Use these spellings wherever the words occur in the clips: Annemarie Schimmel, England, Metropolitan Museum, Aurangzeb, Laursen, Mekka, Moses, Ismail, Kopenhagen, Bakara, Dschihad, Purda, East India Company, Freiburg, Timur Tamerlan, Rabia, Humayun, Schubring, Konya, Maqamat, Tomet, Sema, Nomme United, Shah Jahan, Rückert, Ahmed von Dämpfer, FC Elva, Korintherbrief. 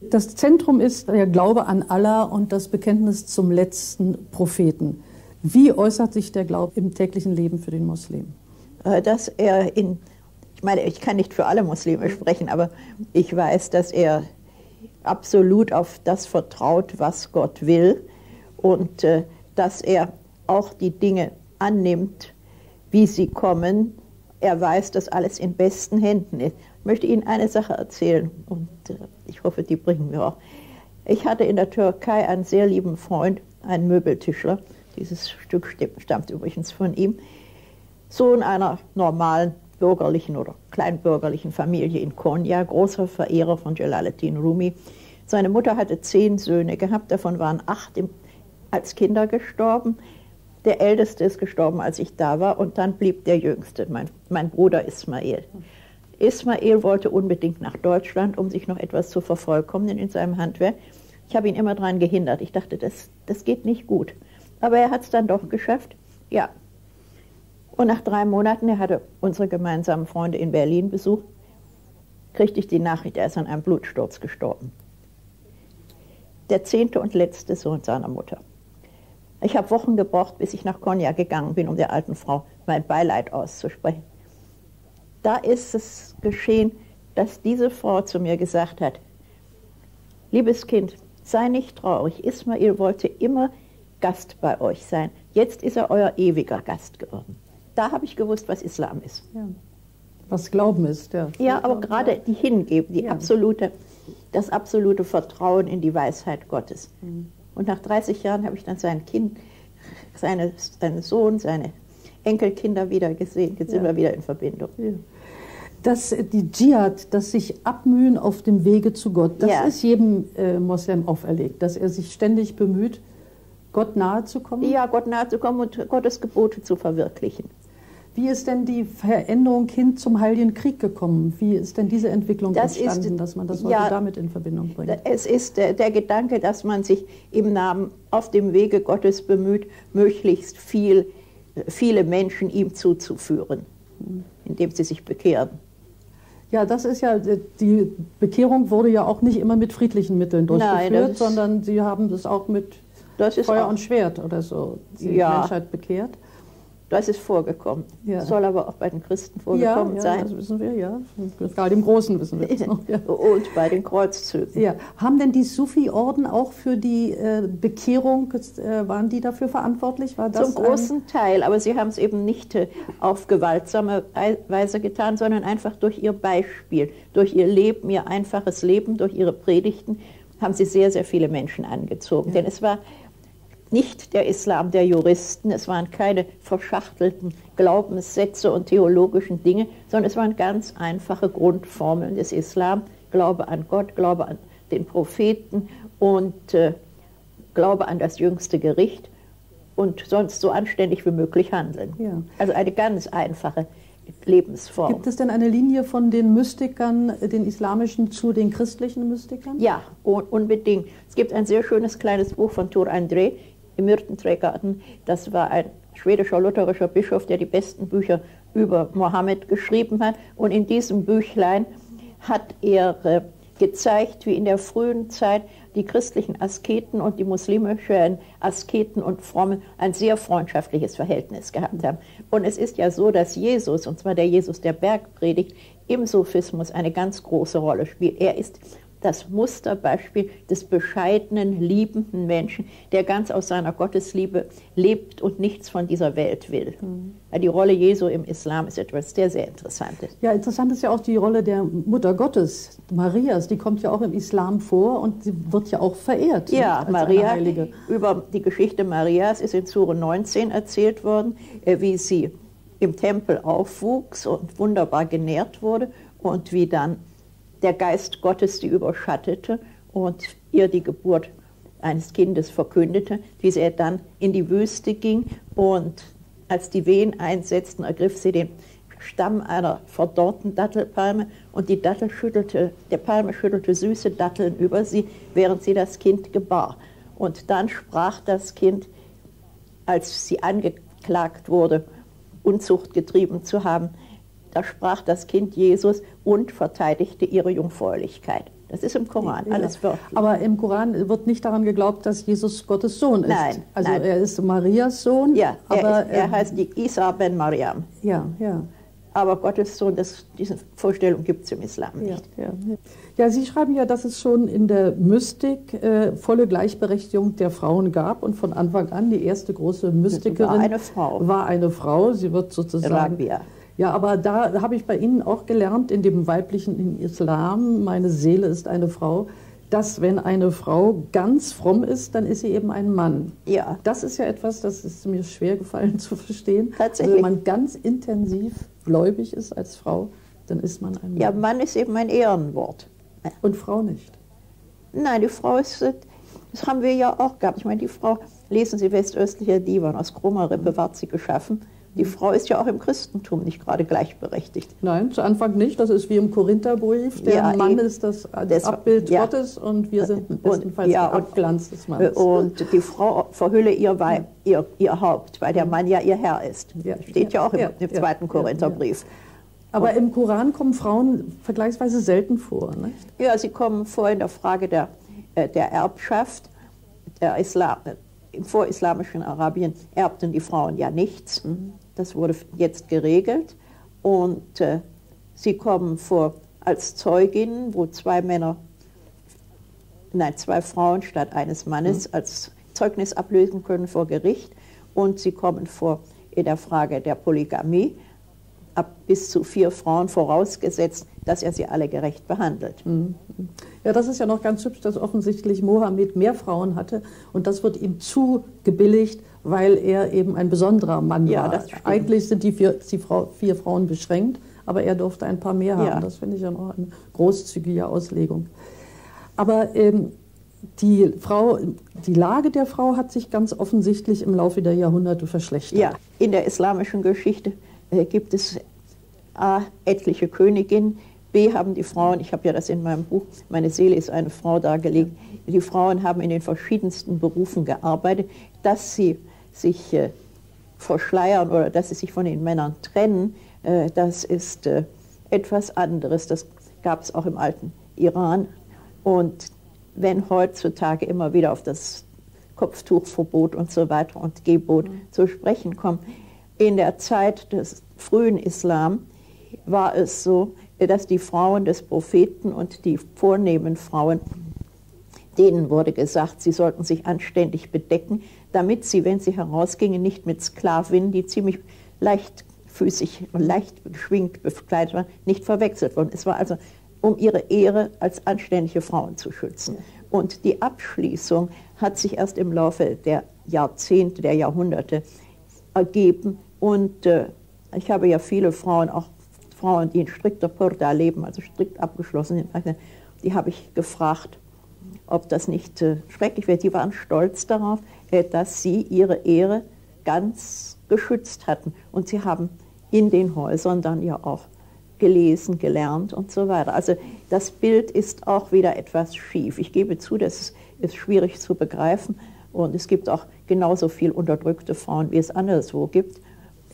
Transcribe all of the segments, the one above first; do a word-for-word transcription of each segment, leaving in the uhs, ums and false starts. Das Zentrum ist der Glaube an Allah und das Bekenntnis zum letzten Propheten. Wie äußert sich der Glaube im täglichen Leben für den Muslim? Dass er in, ich meine, ich kann nicht für alle Muslime sprechen, aber ich weiß, dass er absolut auf das vertraut, was Gott will, und äh, dass er auch die Dinge annimmt, wie sie kommen. Er weiß, dass alles in besten Händen ist. Ich möchte Ihnen eine Sache erzählen und äh, ich hoffe, die bringen wir auch. Ich hatte in der Türkei einen sehr lieben Freund, einen Möbeltischler. Dieses Stück stammt übrigens von ihm. Sohn einer normalen bürgerlichen oder kleinbürgerlichen Familie in Konya, großer Verehrer von Jalaluddin Rumi. Seine Mutter hatte zehn Söhne gehabt, davon waren acht im, als Kinder gestorben. Der Älteste ist gestorben, als ich da war, und dann blieb der Jüngste, mein, mein Bruder Ismail. Ismail wollte unbedingt nach Deutschland, um sich noch etwas zu vervollkommnen in seinem Handwerk. Ich habe ihn immer daran gehindert. Ich dachte, das, das geht nicht gut. Aber er hat es dann doch geschafft, ja. Und nach drei Monaten, er hatte unsere gemeinsamen Freunde in Berlin besucht, kriegte ich die Nachricht, er ist an einem Blutsturz gestorben. Der zehnte und letzte Sohn seiner Mutter. Ich habe Wochen gebraucht, bis ich nach Konya gegangen bin, um der alten Frau mein Beileid auszusprechen. Da ist es geschehen, dass diese Frau zu mir gesagt hat, liebes Kind, sei nicht traurig, Ismail wollte immer Gast bei euch sein. Jetzt ist er euer ewiger Gast geworden. Da habe ich gewusst, was Islam ist. Ja. Was Glauben ist, ja. Ja, aber gerade die Hingabe, die ja. absolute, das absolute Vertrauen in die Weisheit Gottes. Mhm. Und nach dreißig Jahren habe ich dann sein Kind, seine, seinen Sohn, seine Enkelkinder wieder gesehen. Jetzt ja. sind wir wieder in Verbindung. Ja. Das, die Dschihad, das sich abmühen auf dem Wege zu Gott, das ja. ist jedem äh, Moslem auferlegt, dass er sich ständig bemüht, Gott nahe zu kommen? Ja, Gott nahe zu kommen und Gottes Gebote zu verwirklichen. Wie ist denn die Veränderung hin zum Heiligen Krieg gekommen? Wie ist denn diese Entwicklung das entstanden, ist, dass man das heute ja, damit in Verbindung bringt? Es ist der, der Gedanke, dass man sich im Namen, auf dem Wege Gottes bemüht, möglichst viel, viele Menschen ihm zuzuführen, indem sie sich bekehren. Ja, das ist ja, die Bekehrung wurde ja auch nicht immer mit friedlichen Mitteln durchgeführt, Nein, sondern sie haben das auch mit das ist Feuer und Schwert oder so, die ja. Menschheit bekehrt. Das ist vorgekommen. Ja. Das soll aber auch bei den Christen vorgekommen ja, ja, sein. Ja, das wissen wir, ja. Gerade im Großen wissen wir das noch. Ja. Und bei den Kreuzzügen. Ja. Haben denn die Sufi-Orden auch für die äh, Bekehrung, äh, waren die dafür verantwortlich? War das Zum großen Teil, aber sie haben es eben nicht äh, auf gewaltsame Weise getan, sondern einfach durch ihr Beispiel, durch ihr Leben, ihr einfaches Leben, durch ihre Predigten, haben sie sehr, sehr viele Menschen angezogen. Ja. Denn es war nicht der Islam der Juristen, es waren keine verschachtelten Glaubenssätze und theologischen Dinge, sondern es waren ganz einfache Grundformeln des Islam. Glaube an Gott, Glaube an den Propheten und äh, Glaube an das jüngste Gericht und sonst so anständig wie möglich handeln. Ja. Also eine ganz einfache Lebensform. Gibt es denn eine Linie von den Mystikern, den islamischen, zu den christlichen Mystikern? Ja, un unbedingt. Es gibt ein sehr schönes kleines Buch von Tur André, im Myrtenträgergarten. Das war ein schwedischer lutherischer Bischof, der die besten Bücher über Mohammed geschrieben hat. Und in diesem Büchlein hat er äh, gezeigt, wie in der frühen Zeit die christlichen Asketen und die muslimischen Asketen und Frommen ein sehr freundschaftliches Verhältnis gehabt haben. Und es ist ja so, dass Jesus, und zwar der Jesus der Bergpredigt, im Sufismus eine ganz große Rolle spielt. Er ist das Musterbeispiel des bescheidenen, liebenden Menschen, der ganz aus seiner Gottesliebe lebt und nichts von dieser Welt will. Mhm. Die Rolle Jesu im Islam ist etwas sehr, sehr Interessantes. Ja, interessant ist ja auch die Rolle der Mutter Gottes, Marias, die kommt ja auch im Islam vor und sie wird ja auch verehrt. Ja, als Maria, eine Heilige. Über die Geschichte Marias ist in Sure neunzehn erzählt worden, wie sie im Tempel aufwuchs und wunderbar genährt wurde und wie dann der Geist Gottes sie überschattete und ihr die Geburt eines Kindes verkündete, wie sie dann in die Wüste ging und als die Wehen einsetzten, ergriff sie den Stamm einer verdorrten Dattelpalme und die Dattel schüttelte, der Palme schüttelte süße Datteln über sie, während sie das Kind gebar. Und dann sprach das Kind, als sie angeklagt wurde, Unzucht getrieben zu haben, da sprach das Kind Jesus und verteidigte ihre Jungfräulichkeit. Das ist im Koran, ja, alles wörtlich. Aber im Koran wird nicht daran geglaubt, dass Jesus Gottes Sohn ist. Nein. Also nein. Er ist Marias Sohn. Ja, aber er, ist, er ähm, heißt die Isa ben Mariam. Ja, ja. Aber Gottes Sohn, das, diese Vorstellung gibt es im Islam nicht. Ja, ja. Ja, Sie schreiben ja, dass es schon in der Mystik äh, volle Gleichberechtigung der Frauen gab. Und von Anfang an, die erste große Mystikerin war eine Frau. War eine Frau. Sie wird sozusagen... Rabia. Ja, aber da habe ich bei Ihnen auch gelernt, in dem weiblichen Islam, meine Seele ist eine Frau, dass wenn eine Frau ganz fromm ist, dann ist sie eben ein Mann. Ja. Das ist ja etwas, das ist mir schwer gefallen zu verstehen. Tatsächlich. Also wenn man ganz intensiv gläubig ist als Frau, dann ist man ein Mann. Ja, Mann ist eben ein Ehrenwort. Und Frau nicht? Nein, die Frau ist, das haben wir ja auch gehabt. Ich meine, die Frau, lesen Sie westöstlicher Divan, aus krummer Rippe war sie geschaffen. Die Frau ist ja auch im Christentum nicht gerade gleichberechtigt. Nein, zu Anfang nicht. Das ist wie im Korintherbrief. Der ja, Mann ist das, das Abbild ja. Gottes und wir sind bestenfalls ja, der Abglanz des Mannes. Und die Frau verhülle ihr, Weib, ihr, ihr Haupt, weil der Mann ja ihr Herr ist. Ja. Steht ja auch im, ja. im zweiten ja. Korintherbrief. Ja. Aber und im Koran kommen Frauen vergleichsweise selten vor, nicht? Ja, sie kommen vor in der Frage der, der Erbschaft, der Islam. Im vorislamischen Arabien erbten die Frauen ja nichts. Mhm. Das wurde jetzt geregelt und äh, sie kommen vor als Zeuginnen, wo zwei Männer, nein, zwei Frauen statt eines Mannes mhm. als Zeugnis ablösen können vor Gericht, und sie kommen vor in der Frage der Polygamie, ab bis zu vier Frauen, vorausgesetzt, dass er sie alle gerecht behandelt. Ja, das ist ja noch ganz hübsch, dass offensichtlich Mohammed mehr Frauen hatte und das wird ihm zugebilligt, weil er eben ein besonderer Mann ja, war. Das Eigentlich sind die, vier, die Frau, vier Frauen beschränkt, aber er durfte ein paar mehr haben. Ja. Das finde ich ja noch eine großzügige Auslegung. Aber ähm, die, Frau, die Lage der Frau hat sich ganz offensichtlich im Laufe der Jahrhunderte verschlechtert. Ja, in der islamischen Geschichte äh, gibt es a. etliche Königinnen, b. haben die Frauen, ich habe ja das in meinem Buch, meine Seele ist eine Frau dargelegt, die Frauen haben in den verschiedensten Berufen gearbeitet, dass sie sich äh, verschleiern oder dass sie sich von den Männern trennen, äh, das ist äh, etwas anderes, das gab es auch im alten Iran. Und wenn heutzutage immer wieder auf das Kopftuchverbot und so weiter und Gebot mhm. zu sprechen kommt, in der Zeit des frühen Islam war es so, dass die Frauen des Propheten und die vornehmen Frauen, denen wurde gesagt, sie sollten sich anständig bedecken, damit sie, wenn sie herausgingen, nicht mit Sklavinnen, die ziemlich leichtfüßig und leicht geschwingt bekleidet waren, nicht verwechselt wurden. Es war also, um ihre Ehre als anständige Frauen zu schützen. Und die Abschließung hat sich erst im Laufe der Jahrzehnte, der Jahrhunderte ergeben. Und äh, ich habe ja viele Frauen, auch Frauen, die in strikter Purda leben, also strikt abgeschlossen sind, die habe ich gefragt, ob das nicht äh, schrecklich wäre. Die waren stolz darauf, äh, dass sie ihre Ehre ganz geschützt hatten. Und sie haben in den Häusern dann ja auch gelesen, gelernt und so weiter. Also das Bild ist auch wieder etwas schief. Ich gebe zu, das ist schwierig zu begreifen. Und es gibt auch genauso viel unterdrückte Frauen, wie es anderswo gibt.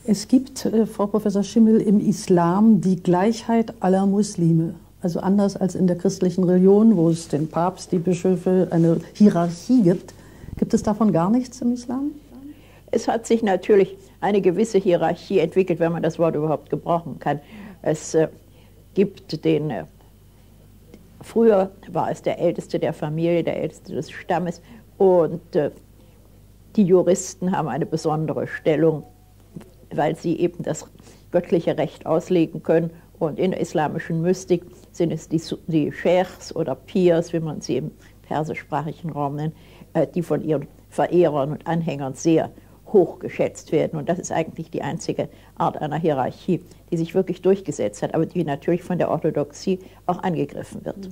Es gibt, äh, Frau Professor Schimmel, im Islam die Gleichheit aller Muslime. Also anders als in der christlichen Religion, wo es den Papst, die Bischöfe, eine Hierarchie gibt. Gibt es davon gar nichts im Islam? Es hat sich natürlich eine gewisse Hierarchie entwickelt, wenn man das Wort überhaupt gebrauchen kann. Es äh, gibt den, äh, früher war es der Älteste der Familie, der Älteste des Stammes. Und äh, die Juristen haben eine besondere Stellung, weil sie eben das göttliche Recht auslegen können. Und in der islamischen Mystik sind es die, die Scheichs oder Pirs, wie man sie im persischsprachigen Raum nennt, die von ihren Verehrern und Anhängern sehr hoch geschätzt werden. Und das ist eigentlich die einzige Art einer Hierarchie, die sich wirklich durchgesetzt hat, aber die natürlich von der Orthodoxie auch angegriffen wird.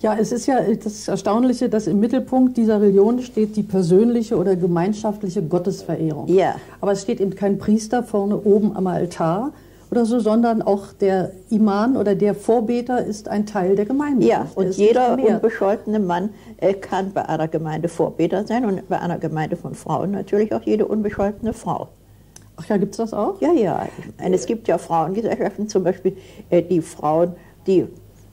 Ja, es ist ja das Erstaunliche, dass im Mittelpunkt dieser Religion steht die persönliche oder gemeinschaftliche Gottesverehrung. Ja. Aber es steht eben kein Priester vorne oben am Altar oder so, sondern auch der Imam oder der Vorbeter ist ein Teil der Gemeinde. Ja, und jeder unbescholtene Mann äh, kann bei einer Gemeinde Vorbeter sein und bei einer Gemeinde von Frauen natürlich auch jede unbescholtene Frau. Ach ja, gibt es das auch? Ja, ja. Und es gibt ja Frauengesellschaften, zum Beispiel äh, die Frauen, die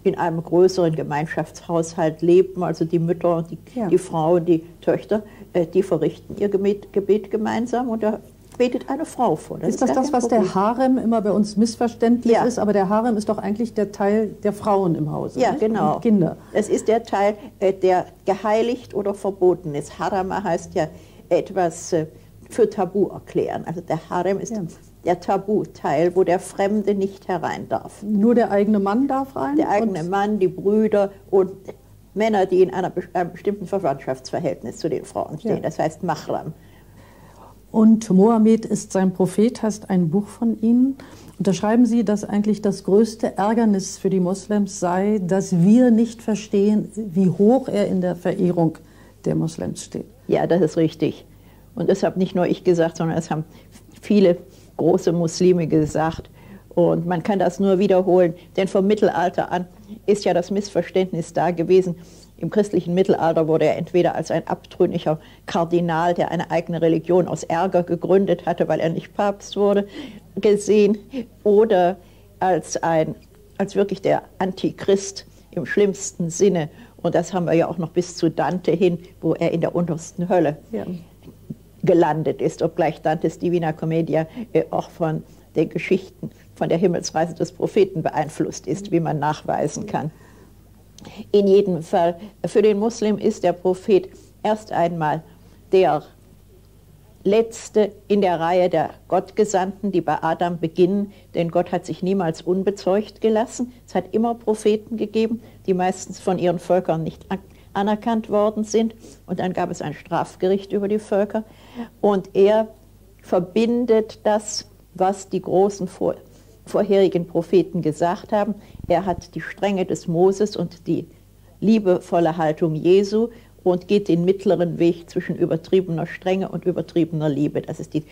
in einem größeren Gemeinschaftshaushalt leben, also die Mütter, die, ja. die Frauen, die Töchter, äh, die verrichten ihr Gebet, Gebet gemeinsam und da betet eine Frau vor. Das ist das ist das, was Problem. Der Harem immer bei uns missverständlich ja. ist, aber der Harem ist doch eigentlich der Teil der Frauen im Hause. Ja, nicht? Genau. Und Kinder. Es ist der Teil, äh, der geheiligt oder verboten ist. Harama heißt ja etwas äh, für Tabu erklären. Also der Harem ist... Ja. Der Tabuteil, wo der Fremde nicht herein darf. Nur der eigene Mann darf rein? Der eigene Mann, die Brüder und Männer, die in einer, einem bestimmten Verwandtschaftsverhältnis zu den Frauen stehen. Ja. Das heißt Mahram. Und Mohammed ist sein Prophet, heißt ein Buch von Ihnen. Und da schreiben Sie, dass eigentlich das größte Ärgernis für die Moslems sei, dass wir nicht verstehen, wie hoch er in der Verehrung der Moslems steht. Ja, das ist richtig. Und das habe nicht nur ich gesagt, sondern das haben viele große Muslime gesagt, und man kann das nur wiederholen, denn vom Mittelalter an ist ja das Missverständnis da gewesen. Im christlichen Mittelalter wurde er entweder als ein abtrünniger Kardinal, der eine eigene Religion aus Ärger gegründet hatte, weil er nicht Papst wurde, gesehen, oder als, ein, als wirklich der Antichrist im schlimmsten Sinne. Und das haben wir ja auch noch bis zu Dante hin, wo er in der untersten Hölle ja. gelandet ist, obgleich Dantes Divina Commedia äh, auch von den Geschichten, von der Himmelsreise des Propheten beeinflusst ist, wie man nachweisen kann. In jedem Fall, für den Muslim ist der Prophet erst einmal der Letzte in der Reihe der Gottgesandten, die bei Adam beginnen, denn Gott hat sich niemals unbezeugt gelassen. Es hat immer Propheten gegeben, die meistens von ihren Völkern nicht anerkannt worden sind, und dann gab es ein Strafgericht über die Völker, und er verbindet das, was die großen vor, vorherigen Propheten gesagt haben. Er hat die Strenge des Moses und die liebevolle Haltung Jesu und geht den mittleren Weg zwischen übertriebener Strenge und übertriebener Liebe. Das ist die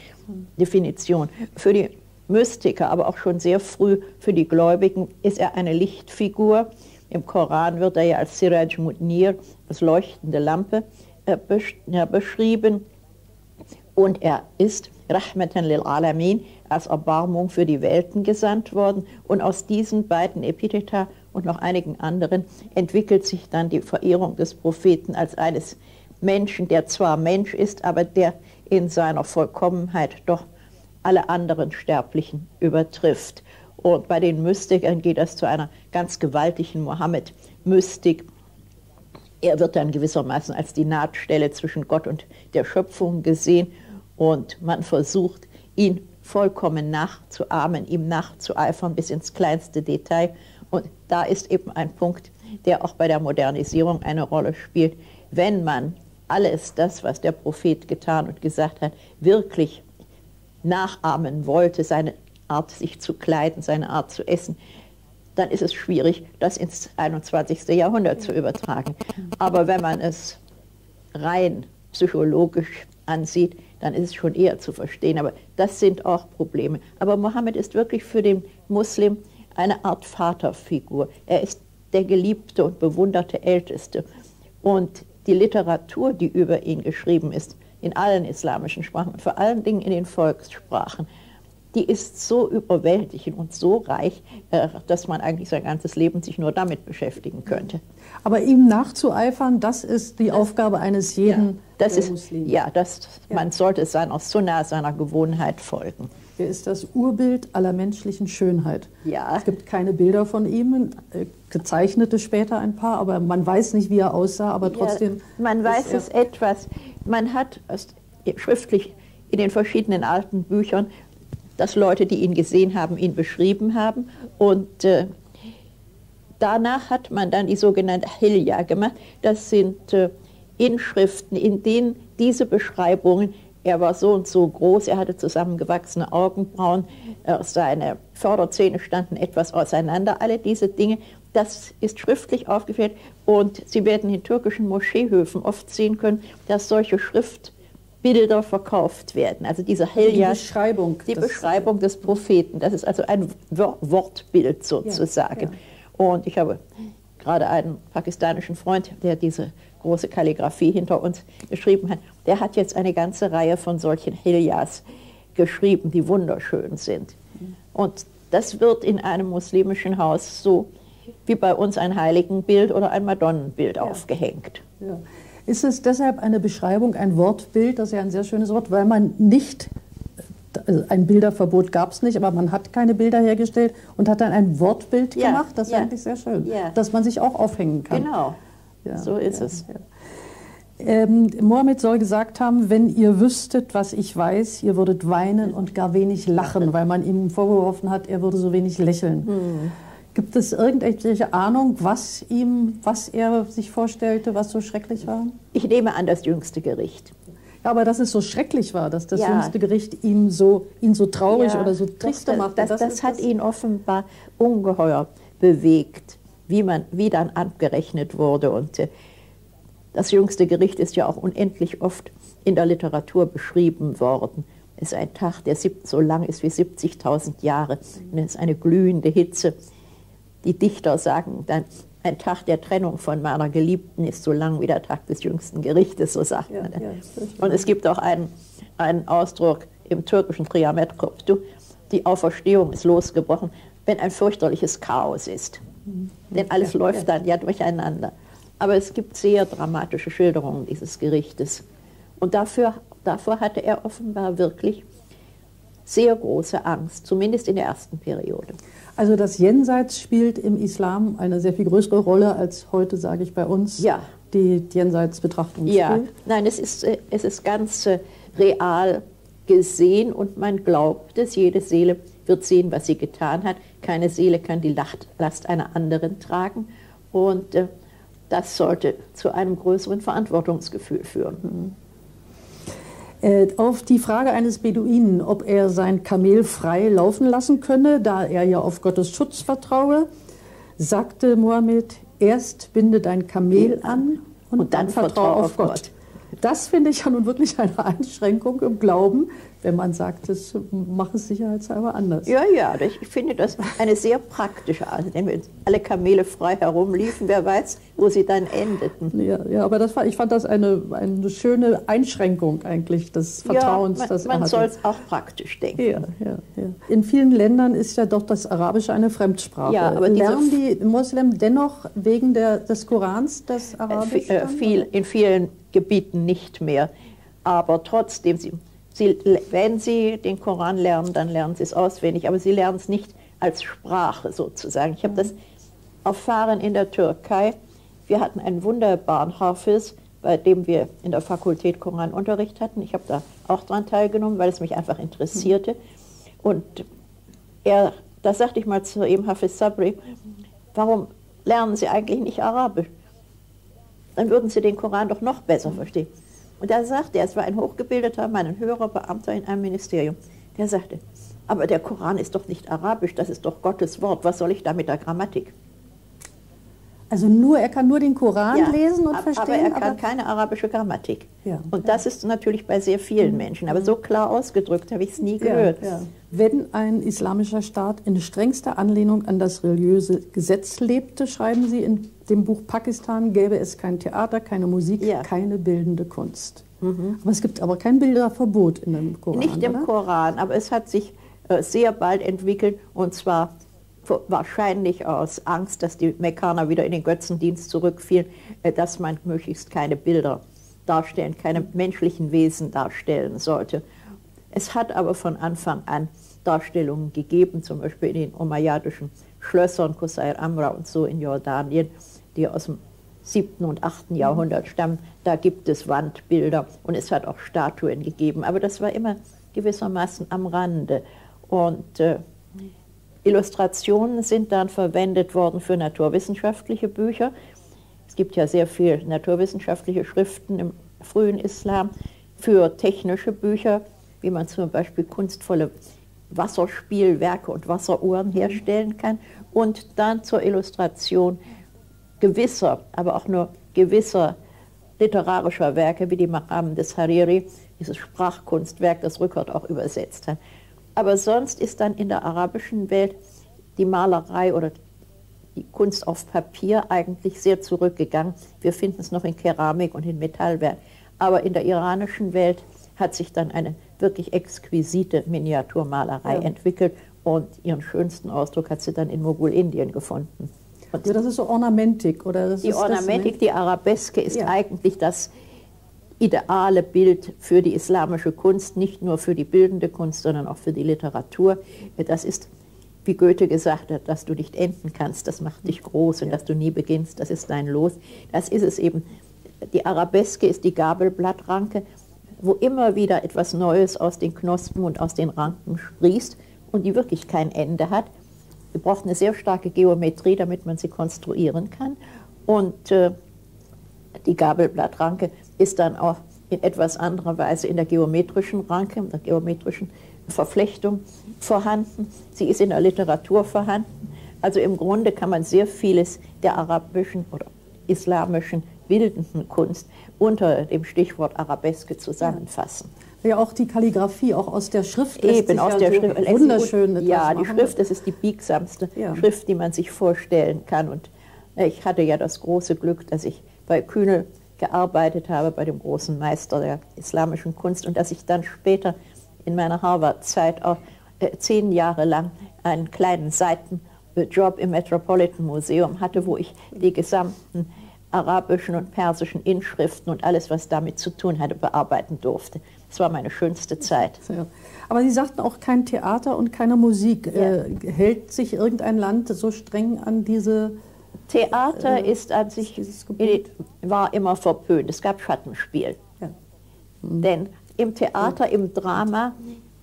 Definition. Für die Mystiker, aber auch schon sehr früh für die Gläubigen, ist er eine Lichtfigur. Im Koran wird er ja als Sirajun Munir, als leuchtende Lampe, äh, besch ja, beschrieben. Und er ist Rahmatan Lil Alamin, als Erbarmung für die Welten gesandt worden. Und aus diesen beiden Epitheta und noch einigen anderen entwickelt sich dann die Verehrung des Propheten als eines Menschen, der zwar Mensch ist, aber der in seiner Vollkommenheit doch alle anderen Sterblichen übertrifft. Und bei den Mystikern geht das zu einer ganz gewaltigen Mohammed-Mystik. Er wird dann gewissermaßen als die Nahtstelle zwischen Gott und der Schöpfung gesehen. Und man versucht, ihn vollkommen nachzuahmen, ihm nachzueifern bis ins kleinste Detail. Und da ist eben ein Punkt, der auch bei der Modernisierung eine Rolle spielt. Wenn man alles das, was der Prophet getan und gesagt hat, wirklich nachahmen wollte, seine Art, sich zu kleiden, seine Art zu essen, dann ist es schwierig, das ins einundzwanzigste Jahrhundert zu übertragen. Aber wenn man es rein psychologisch ansieht, dann ist es schon eher zu verstehen. Aber das sind auch Probleme. Aber Mohammed ist wirklich für den Muslim eine Art Vaterfigur. Er ist der geliebte und bewunderte Älteste. Und die Literatur, die über ihn geschrieben ist, in allen islamischen Sprachen, vor allen Dingen in den Volkssprachen, die ist so überwältigend und so reich, dass man eigentlich sein ganzes Leben sich nur damit beschäftigen könnte. Aber ihm nachzueifern, das ist die das, Aufgabe eines jeden ja, das Muslims. Ja, das, ja, man sollte seiner Sunna, seiner Gewohnheit folgen. Er ist das Urbild aller menschlichen Schönheit. Ja. Es gibt keine Bilder von ihm, gezeichnete später ein paar, aber man weiß nicht, wie er aussah, aber trotzdem... Ja, man weiß es etwas. Man hat schriftlich in den verschiedenen alten Büchern, dass Leute, die ihn gesehen haben, ihn beschrieben haben. Und äh, danach hat man dann die sogenannte Hilya gemacht. Das sind äh, Inschriften, in denen diese Beschreibungen, er war so und so groß, er hatte zusammengewachsene Augenbrauen, äh, seine Vorderzähne standen etwas auseinander, alle diese Dinge, das ist schriftlich aufgeführt. Und Sie werden in türkischen Moscheehöfen oft sehen können, dass solche Schrift Bilder verkauft werden, also diese Hilya, die Beschreibung, die des, Beschreibung des Propheten, das ist also ein Wortbild sozusagen. Ja, ja. Und ich habe gerade einen pakistanischen Freund, der diese große Kalligrafie hinter uns geschrieben hat, der hat jetzt eine ganze Reihe von solchen Hilyas geschrieben, die wunderschön sind. Und das wird in einem muslimischen Haus so wie bei uns ein Heiligenbild oder ein Madonnenbild ja. aufgehängt. Ja. Ist es deshalb eine Beschreibung, ein Wortbild, das ist ja ein sehr schönes Wort, weil man nicht, also ein Bilderverbot gab es nicht, aber man hat keine Bilder hergestellt und hat dann ein Wortbild ja. gemacht, das ja. ist eigentlich sehr schön, ja. dass man sich auch aufhängen kann. Genau, ja. so ist ja. es. Ja. Ähm, Mohammed soll gesagt haben, wenn ihr wüsstet, was ich weiß, ihr würdet weinen und gar wenig lachen, weil man ihm vorgeworfen hat, er würde so wenig lächeln. Hm. Gibt es irgendwelche Ahnung, was ihm, was er sich vorstellte, was so schrecklich war? Ich nehme an, das jüngste Gericht. Ja, aber dass es so schrecklich war, dass das ja. jüngste Gericht ihm so, ihn so traurig ja, oder so trist macht. Das, das, das hat das ihn offenbar ungeheuer bewegt, wie, man, wie dann abgerechnet wurde. Und äh, das jüngste Gericht ist ja auch unendlich oft in der Literatur beschrieben worden. Es ist ein Tag, der so lang ist wie siebzigtausend Jahre. Und es ist eine glühende Hitze. Die Dichter sagen dann, ein Tag der Trennung von meiner Geliebten ist so lang wie der Tag des jüngsten Gerichtes, so sagt ja, man. Ja, und es gibt auch einen, einen Ausdruck im türkischen Kıyamet koptu, die Auferstehung ist losgebrochen, wenn ein fürchterliches Chaos ist. Mhm. Denn alles ja, läuft ja. dann ja durcheinander. Aber es gibt sehr dramatische Schilderungen dieses Gerichtes. Und dafür, davor hatte er offenbar wirklich sehr große Angst, zumindest in der ersten Periode. Also das Jenseits spielt im Islam eine sehr viel größere Rolle, als heute, sage ich, bei uns ja. die Jenseitsbetrachtung spielt. Ja, nein, es ist, es ist ganz real gesehen und man glaubt es, jede Seele wird sehen, was sie getan hat. Keine Seele kann die Last einer anderen tragen und das sollte zu einem größeren Verantwortungsgefühl führen. Auf die Frage eines Beduinen, ob er sein Kamel frei laufen lassen könne, da er ja auf Gottes Schutz vertraue, sagte Mohammed, erst binde dein Kamel an und, und dann, dann vertraue auf, auf Gott. Gott. Das finde ich ja nun wirklich eine Einschränkung im Glauben, wenn man sagt, das mache es sicherheitshalber anders. Ja, ja, ich finde das eine sehr praktische Art. Also, wenn alle Kamele frei herumliefen, wer weiß, wo sie dann endeten. Ja, ja aber das war, ich fand das eine, eine schöne Einschränkung eigentlich des Vertrauens. Ja, man man soll es auch praktisch denken. Ja, ja, ja. In vielen Ländern ist ja doch das Arabische eine Fremdsprache. Ja, aber lernen die Moslem dennoch wegen der, des Korans das Arabische? Äh, viel, in vielen Gebieten nicht mehr, aber trotzdem sie... Sie, wenn Sie den Koran lernen, dann lernen Sie es auswendig, aber Sie lernen es nicht als Sprache sozusagen. Ich habe das erfahren in der Türkei. Wir hatten einen wunderbaren Hafiz, bei dem wir in der Fakultät Koranunterricht hatten. Ich habe da auch daran teilgenommen, weil es mich einfach interessierte. Und er, da sagte ich mal zu ihm, Hafiz Sabri, warum lernen Sie eigentlich nicht Arabisch? Dann würden Sie den Koran doch noch besser verstehen. Und da sagte er, es war ein hochgebildeter Mann, ein höherer Beamter in einem Ministerium, der sagte, aber der Koran ist doch nicht arabisch, das ist doch Gottes Wort, was soll ich da mit der Grammatik? Also nur, er kann nur den Koran ja, lesen und ab, verstehen? aber er kann aber keine arabische Grammatik. Ja, und das ja. ist natürlich bei sehr vielen Menschen, aber so klar ausgedrückt habe ich es nie gehört. Ja, ja. Wenn ein islamischer Staat in strengster Anlehnung an das religiöse Gesetz lebte, schreiben Sie in dem Buch Pakistan, gäbe es kein Theater, keine Musik, ja. keine bildende Kunst. Mhm. Aber es gibt aber kein Bilderverbot in dem Koran. Nicht im oder? Koran, aber es hat sich äh, sehr bald entwickelt und zwar wahrscheinlich aus Angst, dass die Mekkaner wieder in den Götzendienst zurückfielen, äh, dass man möglichst keine Bilder darstellen, keine menschlichen Wesen darstellen sollte. Es hat aber von Anfang an Darstellungen gegeben, zum Beispiel in den umayyadischen Schlössern, Qusayr Amra und so in Jordanien, die aus dem siebten und achten Jahrhundert stammen. Da gibt es Wandbilder und es hat auch Statuen gegeben, aber das war immer gewissermaßen am Rande. Und äh, Illustrationen sind dann verwendet worden für naturwissenschaftliche Bücher. Es gibt ja sehr viel naturwissenschaftliche Schriften im frühen Islam, für technische Bücher, wie man zum Beispiel kunstvolle Wasserspielwerke und Wasseruhren herstellen kann und dann zur Illustration gewisser, aber auch nur gewisser literarischer Werke wie die Maqamat des Hariri, dieses Sprachkunstwerk, das Rückert auch übersetzt hat. Aber sonst ist dann in der arabischen Welt die Malerei oder die Kunst auf Papier eigentlich sehr zurückgegangen. Wir finden es noch in Keramik und in Metallwerk. Aber in der iranischen Welt hat sich dann eine wirklich exquisite Miniaturmalerei ja. entwickelt und ihren schönsten Ausdruck hat sie dann in Mogulindien gefunden. Ja, das ist so Ornamentik, oder? Das die ist Ornamentik, das, ne? Die Arabeske ist ja eigentlich das ideale Bild für die islamische Kunst, nicht nur für die bildende Kunst, sondern auch für die Literatur. Das ist, wie Goethe gesagt hat, dass du nicht enden kannst, das macht dich groß, und ja, dass du nie beginnst, das ist dein Los. Das ist es eben. Die Arabeske ist die Gabelblattranke, wo immer wieder etwas Neues aus den Knospen und aus den Ranken sprießt und die wirklich kein Ende hat. Wir brauchen eine sehr starke Geometrie, damit man sie konstruieren kann. Und äh, die Gabelblattranke ist dann auch in etwas anderer Weise in der geometrischen Ranke, in der geometrischen Verflechtung vorhanden. Sie ist in der Literatur vorhanden. Also im Grunde kann man sehr vieles der arabischen oder islamischen bildenden Kunst unter dem Stichwort Arabeske zusammenfassen. Ja, auch die Kalligrafie, auch aus der Schrift lässt Eben, sich aus ja der so Schrift, wunderschön etwas Ja, machen. Die Schrift, das ist die biegsamste ja. Schrift, die man sich vorstellen kann. Und ich hatte ja das große Glück, dass ich bei Kühnel gearbeitet habe, bei dem großen Meister der islamischen Kunst, und dass ich dann später in meiner Harvard-Zeit auch äh, zehn Jahre lang einen kleinen Seitenjob im Metropolitan Museum hatte, wo ich die gesamten arabischen und persischen Inschriften und alles, was damit zu tun hatte, bearbeiten durfte. Das war meine schönste Zeit. Ja. Aber Sie sagten auch kein Theater und keine Musik. Ja. Äh, hält sich irgendein Land so streng an diese... Theater äh, ist an sich, war immer verpönt. Es gab Schattenspiel. Ja. Mhm. Denn im Theater, ja, im Drama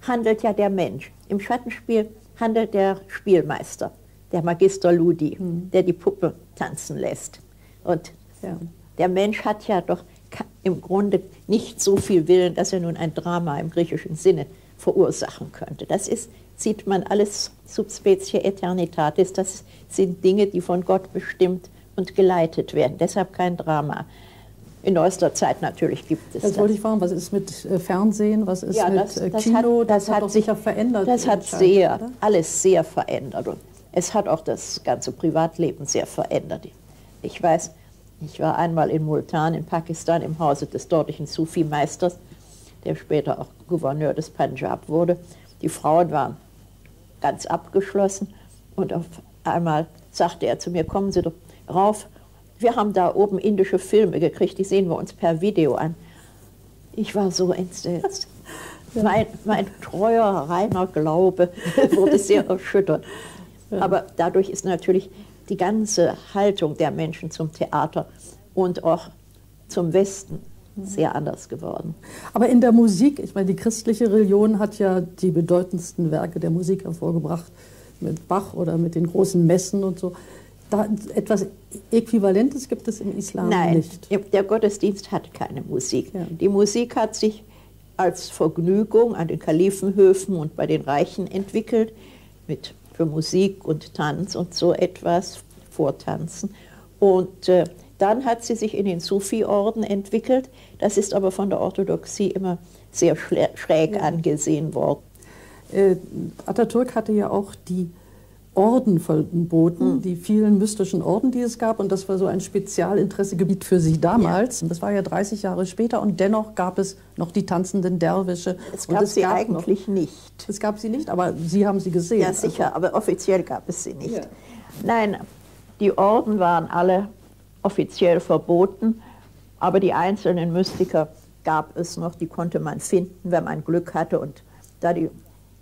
handelt ja der Mensch. Im Schattenspiel handelt der Spielmeister, der Magister Ludi, mhm, der die Puppe tanzen lässt. Und ja, der Mensch hat ja doch im Grunde nicht so viel Willen, dass er nun ein Drama im griechischen Sinne verursachen könnte. Das ist, sieht man alles, subspecie aeternitatis, das sind Dinge, die von Gott bestimmt und geleitet werden. Deshalb kein Drama. In neuester Zeit natürlich gibt es das. Das wollte ich fragen, was ist mit Fernsehen, was ist ja, das, mit das Kino, hat, das, das hat, hat sich ja verändert. Das hat sehr, oder? alles sehr verändert. Und es hat auch das ganze Privatleben sehr verändert. Ich weiß, ich war einmal in Multan in Pakistan im Hause des dortigen Sufi-Meisters, der später auch Gouverneur des Punjab wurde. Die Frauen waren ganz abgeschlossen, und auf einmal sagte er zu mir, kommen Sie doch rauf, wir haben da oben indische Filme gekriegt, die sehen wir uns per Video an. Ich war so entsetzt. Ja. Mein, mein treuer, reiner Glaube wurde sehr erschüttert. Ja. Aber dadurch ist natürlich die ganze Haltung der Menschen zum Theater und auch zum Westen sehr anders geworden. Aber in der Musik, ich meine, die christliche Religion hat ja die bedeutendsten Werke der Musik hervorgebracht, mit Bach oder mit den großen Messen und so. Da etwas Äquivalentes gibt es im Islam Nein, nicht. Nein, der Gottesdienst hat keine Musik. Ja. Die Musik hat sich als Vergnügung an den Kalifenhöfen und bei den Reichen entwickelt, mit für Musik und Tanz und so etwas, Vortanzen. Und äh, dann hat sie sich in den Sufi-Orden entwickelt. Das ist aber von der Orthodoxie immer sehr schräg ja. angesehen worden. Äh, Atatürk hatte ja auch die Orden verboten, hm. die vielen mystischen Orden, die es gab. Und das war so ein Spezialinteressegebiet für Sie damals. Ja. Das war ja dreißig Jahre später, und dennoch gab es noch die tanzenden Derwische. Es gab und es sie gab eigentlich noch, nicht. Es gab sie nicht, aber Sie haben sie gesehen. Ja, sicher, also, aber offiziell gab es sie nicht. Ja. Nein, die Orden waren alle offiziell verboten, aber die einzelnen Mystiker gab es noch, die konnte man finden, wenn man Glück hatte. Und da die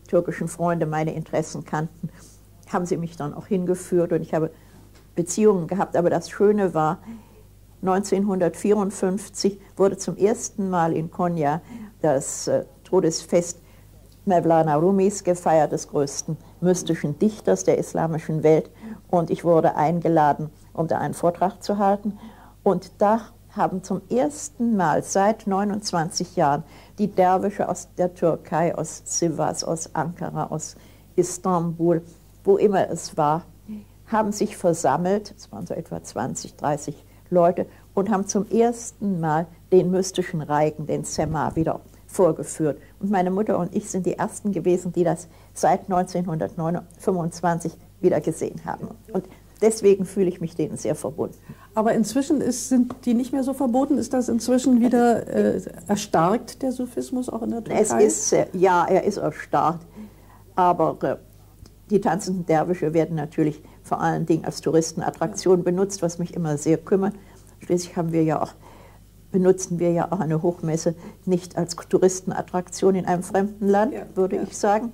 türkischen Freunde meine Interessen kannten, haben sie mich dann auch hingeführt, und ich habe Beziehungen gehabt. Aber das Schöne war, neunzehnhundertvierundfünfzig wurde zum ersten Mal in Konya das äh, Todesfest Mevlana Rumis gefeiert, des größten mystischen Dichters der islamischen Welt. Und ich wurde eingeladen, um da einen Vortrag zu halten. Und da haben zum ersten Mal seit neunundzwanzig Jahren die Derwische aus der Türkei, aus Sivas, aus Ankara, aus Istanbul, wo immer es war, haben sich versammelt, es waren so etwa zwanzig, dreißig Leute, und haben zum ersten Mal den mystischen Reigen, den Sema, wieder vorgeführt. Und meine Mutter und ich sind die Ersten gewesen, die das seit neunzehnhundertfünfundzwanzig wieder gesehen haben. Und deswegen fühle ich mich denen sehr verbunden. Aber inzwischen ist, sind die nicht mehr so verboten? Ist das inzwischen wieder äh, erstarkt, der Sufismus auch in der Türkei? Es ist, ja, er ist erstarkt, aber... Äh, die tanzenden Derwische werden natürlich vor allen Dingen als Touristenattraktion benutzt, was mich immer sehr kümmert. Schließlich haben wir ja auch, benutzen wir ja auch eine Hochmesse nicht als Touristenattraktion in einem fremden Land, ja, würde ja. ich sagen.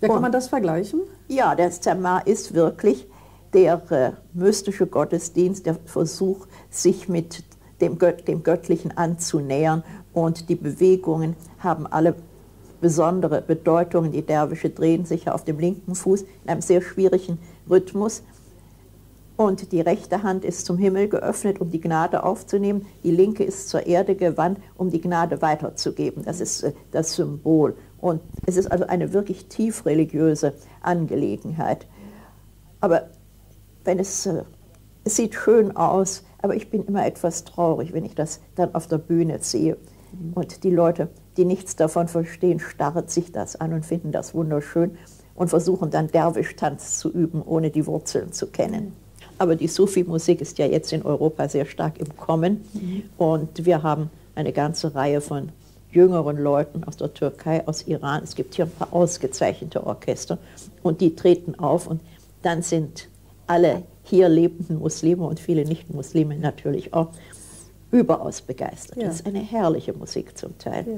Ja, kann Und, man das vergleichen? Ja, der Zermar ist wirklich der äh, mystische Gottesdienst, der Versuch, sich mit dem, Göt dem Göttlichen anzunähern. Und die Bewegungen haben alle besondere Bedeutungen. Die Derwische drehen sich ja auf dem linken Fuß in einem sehr schwierigen Rhythmus. Und die rechte Hand ist zum Himmel geöffnet, um die Gnade aufzunehmen. Die linke ist zur Erde gewandt, um die Gnade weiterzugeben. Das ist äh, das Symbol. Und es ist also eine wirklich tief religiöse Angelegenheit. Aber wenn es, äh, es sieht schön aus, aber ich bin immer etwas traurig, wenn ich das dann auf der Bühne sehe. Mhm. Und die Leute, die nichts davon verstehen, starren sich das an und finden das wunderschön und versuchen dann Derwisch-Tanz zu üben, ohne die Wurzeln zu kennen. Aber die Sufi-Musik ist ja jetzt in Europa sehr stark im Kommen. Mhm. Und wir haben eine ganze Reihe von jüngeren Leuten aus der Türkei, aus Iran. Es gibt hier ein paar ausgezeichnete Orchester und die treten auf und dann sind alle hier lebenden Muslime und viele Nicht-Muslime natürlich auch überaus begeistert. Ja. Das ist eine herrliche Musik zum Teil. Ja.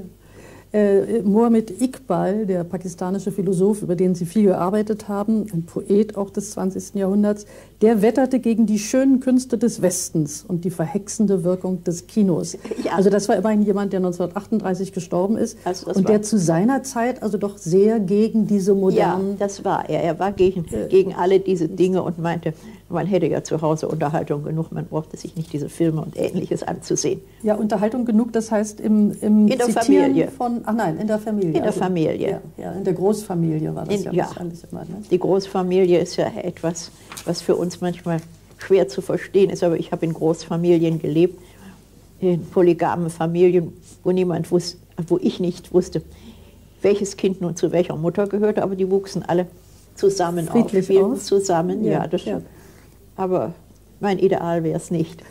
Äh, Mohammed Iqbal, der pakistanische Philosoph, über den Sie viel gearbeitet haben, ein Poet auch des zwanzigsten Jahrhunderts, der wetterte gegen die schönen Künste des Westens und die verhexende Wirkung des Kinos. Ja. Also das war immerhin jemand, der neunzehnhundertachtunddreißig gestorben ist, also und der zu seiner Zeit also doch sehr gegen diese modernen... Ja, das war er. Er war gegen, äh, gegen alle diese Dinge und meinte, man hätte ja zu Hause Unterhaltung genug, man brauchte sich nicht diese Filme und Ähnliches anzusehen. Ja, Unterhaltung genug, das heißt im, im in der Zitieren Familie. Von... Ach nein, in der Familie. In der Familie. Ja, ja, in der Großfamilie war das in, ja, ja. Alles immer, ne? Die Großfamilie ist ja etwas, was für uns manchmal schwer zu verstehen ist, aber ich habe in Großfamilien gelebt, in polygamen Familien, wo, niemand wusste, wo ich nicht wusste, welches Kind nun zu welcher Mutter gehörte, aber die wuchsen alle zusammen Friedlich auf. Spielten auf. Zusammen, ja, ja, das ja. Aber mein Ideal wäre es nicht.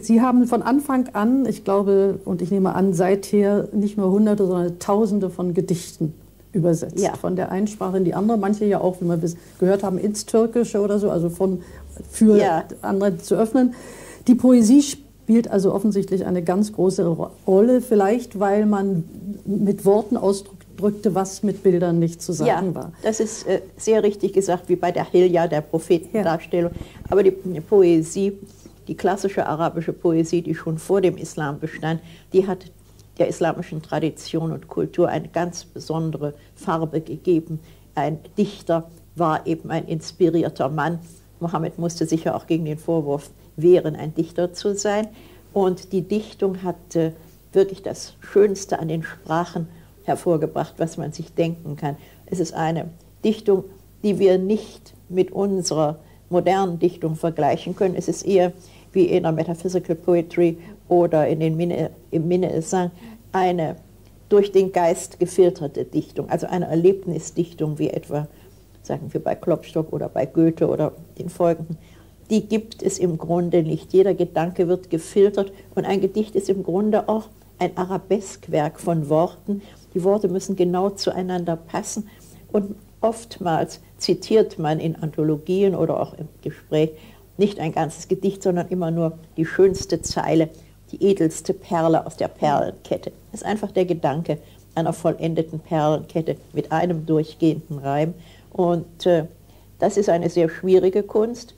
Sie haben von Anfang an, ich glaube, und ich nehme an, seither nicht nur Hunderte, sondern Tausende von Gedichten übersetzt. Ja. Von der einen Sprache in die andere. Manche ja auch, wie wir gehört haben, ins Türkische oder so, also von, für ja. andere zu öffnen. Die Poesie spielt also offensichtlich eine ganz große Rolle, vielleicht weil man mit Worten ausdrückte, was mit Bildern nicht zu sagen ja, war. Das ist äh, sehr richtig gesagt, wie bei der Hilya, der Prophetendarstellung. Ja. Aber die, die Poesie... Die klassische arabische Poesie, die schon vor dem Islam bestand, die hat der islamischen Tradition und Kultur eine ganz besondere Farbe gegeben. Ein Dichter war eben ein inspirierter Mann. Mohammed musste sicher auch gegen den Vorwurf wehren, ein Dichter zu sein. Und die Dichtung hat äh, wirklich das Schönste an den Sprachen hervorgebracht, was man sich denken kann. Es ist eine Dichtung, die wir nicht mit unserer modernen Dichtung vergleichen können. Es ist eher wie in der Metaphysical Poetry oder in den Minne, im Minnesang eine durch den Geist gefilterte Dichtung, also eine Erlebnisdichtung wie etwa, sagen wir, bei Klopstock oder bei Goethe oder den folgenden. Die gibt es im Grunde nicht. Jeder Gedanke wird gefiltert und ein Gedicht ist im Grunde auch ein Arabeskwerk von Worten. Die Worte müssen genau zueinander passen und oftmals zitiert man in Anthologien oder auch im Gespräch nicht ein ganzes Gedicht, sondern immer nur die schönste Zeile, die edelste Perle aus der Perlenkette. Das ist einfach der Gedanke einer vollendeten Perlenkette mit einem durchgehenden Reim. Und äh, das ist eine sehr schwierige Kunst.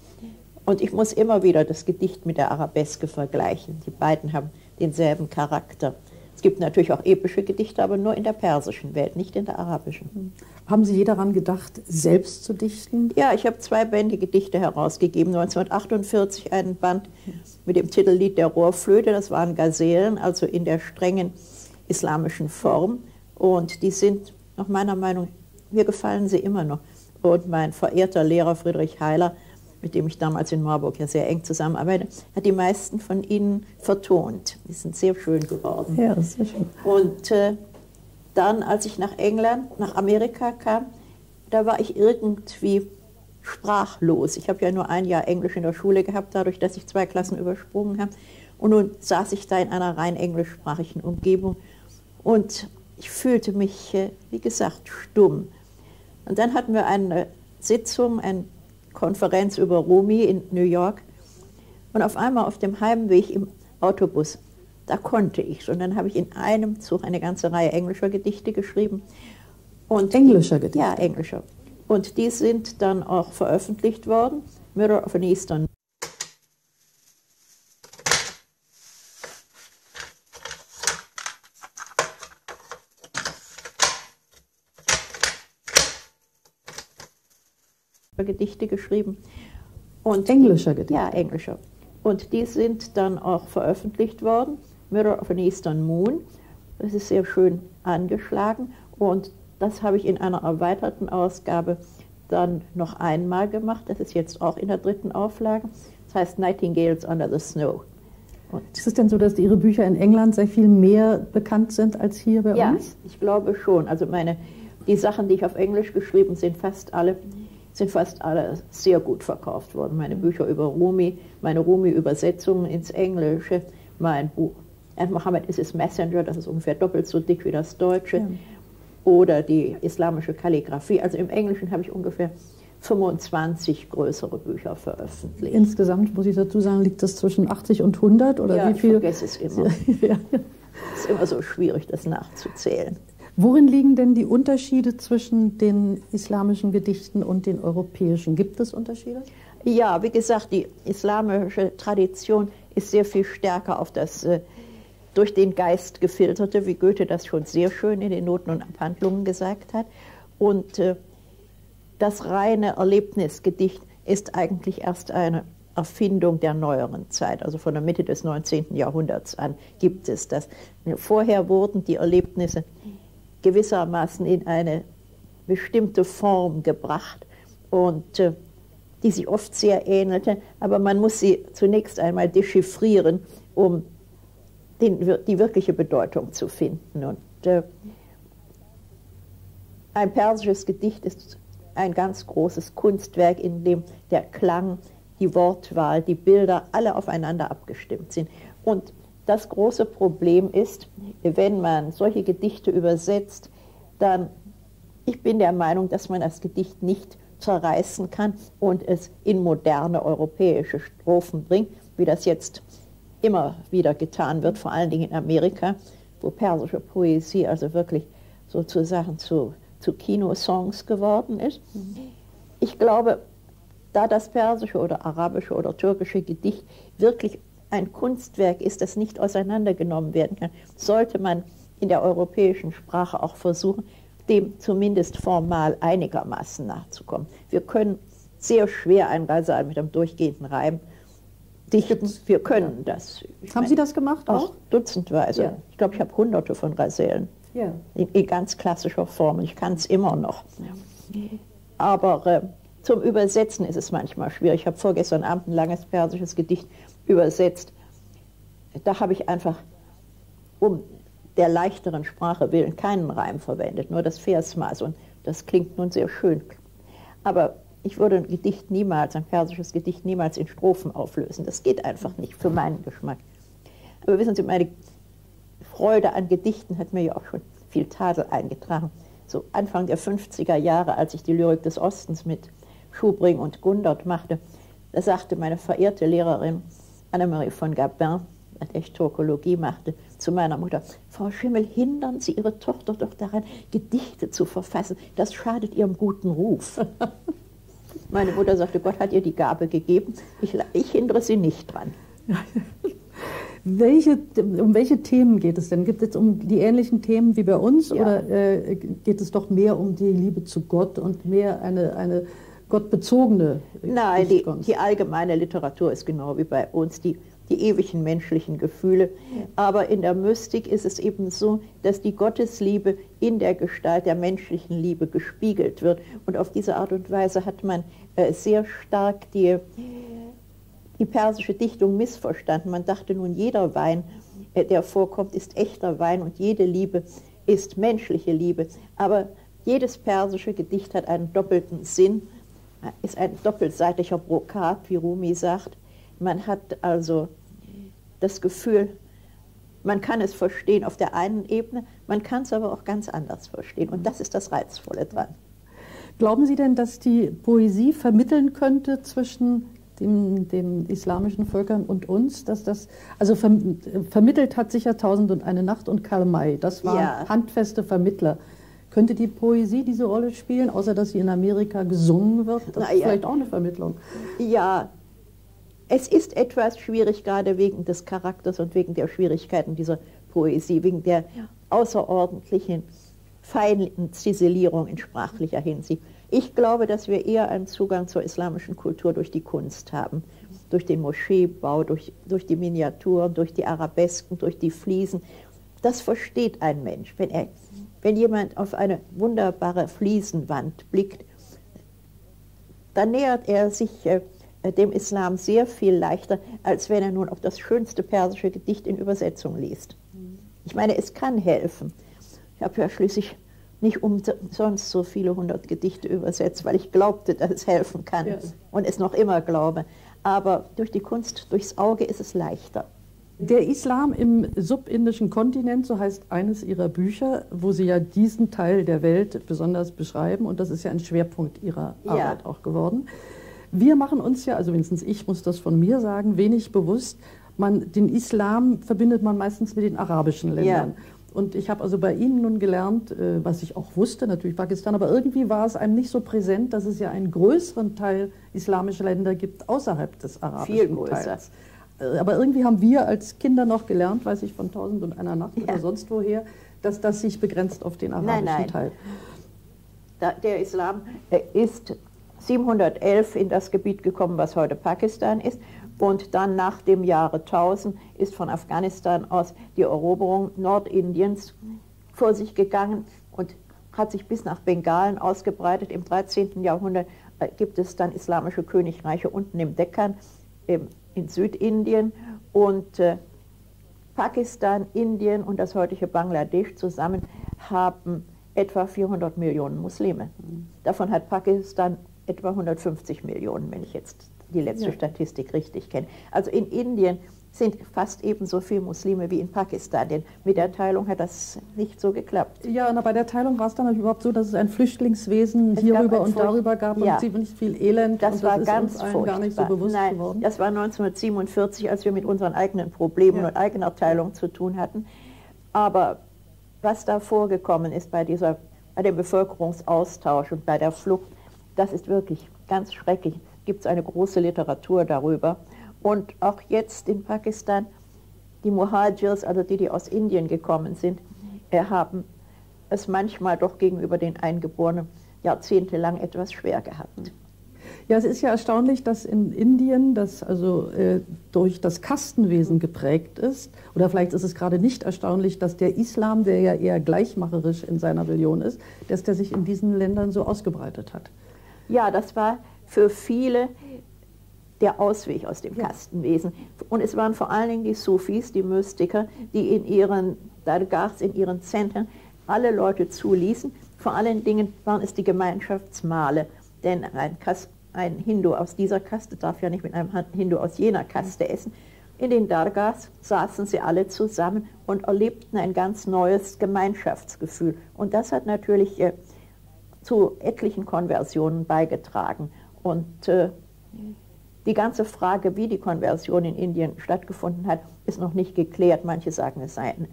Und ich muss immer wieder das Gedicht mit der Arabeske vergleichen. Die beiden haben denselben Charakter. Es gibt natürlich auch epische Gedichte, aber nur in der persischen Welt, nicht in der arabischen. Haben Sie je daran gedacht, selbst zu dichten? Ja, ich habe zwei Bände Gedichte herausgegeben. neunzehnhundertachtundvierzig einen Band mit dem Titel Lied der Rohrflöte. Das waren Gazellen, also in der strengen islamischen Form. Und die sind nach meiner Meinung, mir gefallen sie immer noch. Und mein verehrter Lehrer Friedrich Heiler, mit dem ich damals in Marburg ja sehr eng zusammenarbeite, hat die meisten von ihnen vertont. Die sind sehr schön geworden. Ja, das ist schön. Und äh, dann, als ich nach England, nach Amerika kam, da war ich irgendwie sprachlos. Ich habe ja nur ein Jahr Englisch in der Schule gehabt, dadurch, dass ich zwei Klassen übersprungen habe. Und nun saß ich da in einer rein englischsprachigen Umgebung und ich fühlte mich, äh, wie gesagt, stumm. Und dann hatten wir eine Sitzung, ein Konferenz über Rumi in New York. Und auf einmal auf dem Heimweg im Autobus, da konnte ich. Und dann habe ich in einem Zug eine ganze Reihe englischer Gedichte geschrieben. Und englischer Gedichte? Ja, englischer. Und die sind dann auch veröffentlicht worden. Mirror of an Eastern. Gedichte geschrieben. Und englischer Gedichte? Ja, englischer. Und die sind dann auch veröffentlicht worden. Mirror of an Eastern Moon. Das ist sehr schön angeschlagen. Und das habe ich in einer erweiterten Ausgabe dann noch einmal gemacht. Das ist jetzt auch in der dritten Auflage. Das heißt Nightingales Under the Snow. Und ist es denn so, dass Ihre Bücher in England sehr viel mehr bekannt sind als hier bei ja, uns? Ja, ich glaube schon. Also meine, die Sachen, die ich auf Englisch geschrieben sind, fast alle, sind fast alle sehr gut verkauft worden. Meine Bücher über Rumi, meine Rumi-Übersetzungen ins Englische, mein Buch Mohammed is his Messenger, das ist ungefähr doppelt so dick wie das Deutsche. Ja. Oder die islamische Kalligraphie. Also im Englischen habe ich ungefähr fünfundzwanzig größere Bücher veröffentlicht. Insgesamt, muss ich dazu sagen, liegt das zwischen achtzig und hundert? Oder ja, wie viel? Ich vergesse es immer. Ja. Es ist immer so schwierig, das nachzuzählen. Worin liegen denn die Unterschiede zwischen den islamischen Gedichten und den europäischen? Gibt es Unterschiede? Ja, wie gesagt, die islamische Tradition ist sehr viel stärker auf das äh, durch den Geist gefilterte, wie Goethe das schon sehr schön in den Noten und Abhandlungen gesagt hat. Und äh, das reine Erlebnisgedicht ist eigentlich erst eine Erfindung der neueren Zeit, also von der Mitte des neunzehnten Jahrhunderts an gibt es das. Vorher wurden die Erlebnisse gewissermaßen in eine bestimmte Form gebracht und äh, die sich oft sehr ähnelte, aber man muss sie zunächst einmal dechiffrieren, um den, die wirkliche Bedeutung zu finden. Und äh, ein persisches Gedicht ist ein ganz großes Kunstwerk, in dem der Klang, die Wortwahl, die Bilder alle aufeinander abgestimmt sind. Und das große Problem ist, wenn man solche Gedichte übersetzt, dann, ich bin der Meinung, dass man das Gedicht nicht zerreißen kann und es in moderne europäische Strophen bringt, wie das jetzt immer wieder getan wird, vor allen Dingen in Amerika, wo persische Poesie also wirklich sozusagen zu, zu Kinosongs geworden ist. Ich glaube, da das persische oder arabische oder türkische Gedicht wirklich ein Kunstwerk ist, das nicht auseinandergenommen werden kann, sollte man in der europäischen Sprache auch versuchen, dem zumindest formal einigermaßen nachzukommen. Wir können sehr schwer ein Rasal mit einem durchgehenden Reim dichten. Wir können das. Ich Haben meine, Sie das gemacht auch? auch dutzendweise. Ja. Ich glaube, ich habe hunderte von Rasellen. Ja. In, in ganz klassischer Form. Ich kann es immer noch. Aber äh, zum Übersetzen ist es manchmal schwierig. Ich habe vorgestern Abend ein langes persisches Gedicht übersetzt. Da habe ich einfach, um der leichteren Sprache willen, keinen Reim verwendet, nur das Versmaß. Und das klingt nun sehr schön. Aber ich würde ein Gedicht niemals, ein persisches Gedicht niemals in Strophen auflösen. Das geht einfach nicht für meinen Geschmack. Aber wissen Sie, meine Freude an Gedichten hat mir ja auch schon viel Tadel eingetragen. So Anfang der fünfziger Jahre, als ich die Lyrik des Ostens mit Schubring und Gundert machte, da sagte meine verehrte Lehrerin Annemarie von Gabin, als ich Turkologie machte, zu meiner Mutter: Frau Schimmel, hindern Sie Ihre Tochter doch daran, Gedichte zu verfassen. Das schadet ihrem guten Ruf. Meine Mutter sagte, Gott hat ihr die Gabe gegeben, ich, ich hindere sie nicht dran. Welche, um welche Themen geht es denn? Gibt es um die ähnlichen Themen wie bei uns? Ja. Oder äh, geht es doch mehr um die Liebe zu Gott und mehr eine, eine gottbezogene? Nein, die, die allgemeine Literatur ist genau wie bei uns, die, die ewigen menschlichen Gefühle. Aber in der Mystik ist es eben so, dass die Gottesliebe in der Gestalt der menschlichen Liebe gespiegelt wird. Und auf diese Art und Weise hat man äh, sehr stark die, die persische Dichtung missverstanden. Man dachte nun, jeder Wein, äh, der vorkommt, ist echter Wein und jede Liebe ist menschliche Liebe. Aber jedes persische Gedicht hat einen doppelten Sinn, ist ein doppelseitiger Brokat, wie Rumi sagt. Man hat also das Gefühl, man kann es verstehen auf der einen Ebene, man kann es aber auch ganz anders verstehen. Und das ist das Reizvolle dran. Glauben Sie denn, dass die Poesie vermitteln könnte zwischen dem, dem islamischen Völkern und uns? Dass das, also ver, vermittelt hat sicher Tausend und eine Nacht und Karl May. Das waren ja handfeste Vermittler. Könnte die Poesie diese Rolle spielen, außer dass sie in Amerika gesungen wird? Das Na, ist ja. vielleicht auch eine Vermittlung. Ja, es ist etwas schwierig, gerade wegen des Charakters und wegen der Schwierigkeiten dieser Poesie, wegen der außerordentlichen feinen Ziselierung in sprachlicher Hinsicht. Ich glaube, dass wir eher einen Zugang zur islamischen Kultur durch die Kunst haben, durch den Moscheebau, durch, durch die Miniaturen, durch die Arabesken, durch die Fliesen. Das versteht ein Mensch, wenn er... Wenn jemand auf eine wunderbare Fliesenwand blickt, dann nähert er sich äh, dem Islam sehr viel leichter, als wenn er nun auch das schönste persische Gedicht in Übersetzung liest. Ich meine, es kann helfen. Ich habe ja schließlich nicht umsonst so viele hundert Gedichte übersetzt, weil ich glaubte, dass es helfen kann ja. und es noch immer glaube. Aber durch die Kunst, durchs Auge ist es leichter. Der Islam im subindischen Kontinent, so heißt eines Ihrer Bücher, wo Sie ja diesen Teil der Welt besonders beschreiben, und das ist ja ein Schwerpunkt Ihrer Arbeit ja. auch geworden. Wir machen uns ja, also wenigstens ich muss das von mir sagen, wenig bewusst, man, den Islam verbindet man meistens mit den arabischen Ländern. Ja. Und ich habe also bei Ihnen nun gelernt, was ich auch wusste, natürlich Pakistan, aber irgendwie war es einem nicht so präsent, dass es ja einen größeren Teil islamischer Länder gibt außerhalb des arabischen Teils. Viel größer. Aber irgendwie haben wir als Kinder noch gelernt, weiß ich, von Tausend und einer Nacht ja. oder sonst woher, dass das sich begrenzt auf den arabischen nein, nein. Teil. Da, der Islam ist siebenhundertelf in das Gebiet gekommen, was heute Pakistan ist. Und dann nach dem Jahre tausend ist von Afghanistan aus die Eroberung Nordindiens vor sich gegangen und hat sich bis nach Bengalen ausgebreitet. Im dreizehnten Jahrhundert gibt es dann islamische Königreiche unten im Dekkan, im in Südindien, und äh, Pakistan, Indien und das heutige Bangladesch zusammen haben etwa vierhundert Millionen Muslime. Davon hat Pakistan etwa hundertfünfzig Millionen, wenn ich jetzt die letzte ja. Statistik richtig kenne. Also in Indien sind fast ebenso viele Muslime wie in Pakistan, denn mit der Teilung hat das nicht so geklappt. Ja, aber bei der Teilung war es dann überhaupt so, dass es ein Flüchtlingswesen es hierüber und Furcht darüber gab ja. und nicht viel Elend. Das, und das war ist ganz uns allen gar nicht so bewusst Nein, geworden. Das war neunzehnhundertsiebenundvierzig, als wir mit unseren eigenen Problemen ja. und eigener Teilung zu tun hatten. Aber was da vorgekommen ist bei, dieser, bei dem Bevölkerungsaustausch und bei der Flucht, das ist wirklich ganz schrecklich. Gibt es eine große Literatur darüber. Und auch jetzt in Pakistan, die Muhajirs, also die, die aus Indien gekommen sind, haben es manchmal doch gegenüber den Eingeborenen jahrzehntelang etwas schwer gehabt. Ja, es ist ja erstaunlich, dass in Indien, das also äh, durch das Kastenwesen geprägt ist, oder vielleicht ist es gerade nicht erstaunlich, dass der Islam, der ja eher gleichmacherisch in seiner Religion ist, dass der sich in diesen Ländern so ausgebreitet hat. Ja, das war für viele der Ausweg aus dem ja. Kastenwesen. Und es waren vor allen Dingen die Sufis, die Mystiker, die in ihren Dargahs, in ihren Zentren alle Leute zuließen. Vor allen Dingen waren es die Gemeinschaftsmahle, denn ein, Kas ein Hindu aus dieser Kaste darf ja nicht mit einem Hindu aus jener Kaste essen. In den Dargahs saßen sie alle zusammen und erlebten ein ganz neues Gemeinschaftsgefühl. Und das hat natürlich äh, zu etlichen Konversionen beigetragen. Und äh, die ganze Frage, wie die Konversion in Indien stattgefunden hat, ist noch nicht geklärt. Manche sagen, es seien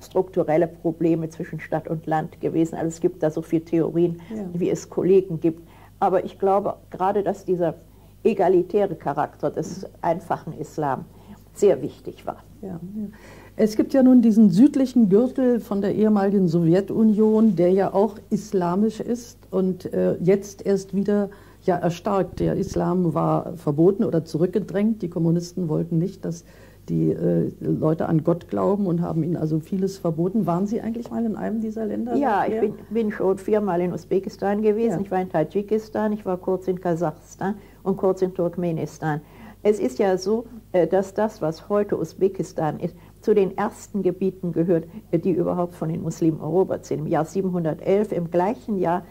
strukturelle Probleme zwischen Stadt und Land gewesen. Also es gibt da so viele Theorien, ja. wie es Kollegen gibt. Aber ich glaube gerade, dass dieser egalitäre Charakter des einfachen Islam sehr wichtig war. Ja, ja. Es gibt ja nun diesen südlichen Gürtel von der ehemaligen Sowjetunion, der ja auch islamisch ist und äh, jetzt erst wieder... ja, erstarkt. Der Islam war verboten oder zurückgedrängt. Die Kommunisten wollten nicht, dass die äh, Leute an Gott glauben und haben ihnen also vieles verboten. Waren Sie eigentlich mal in einem dieser Länder? Ja, ich bin, bin schon viermal in Usbekistan gewesen. Ja. Ich war in Tadschikistan, ich war kurz in Kasachstan und kurz in Turkmenistan. Es ist ja so, dass das, was heute Usbekistan ist, zu den ersten Gebieten gehört, die überhaupt von den Muslimen erobert sind. Im Jahr siebenhundertelf, im gleichen Jahr,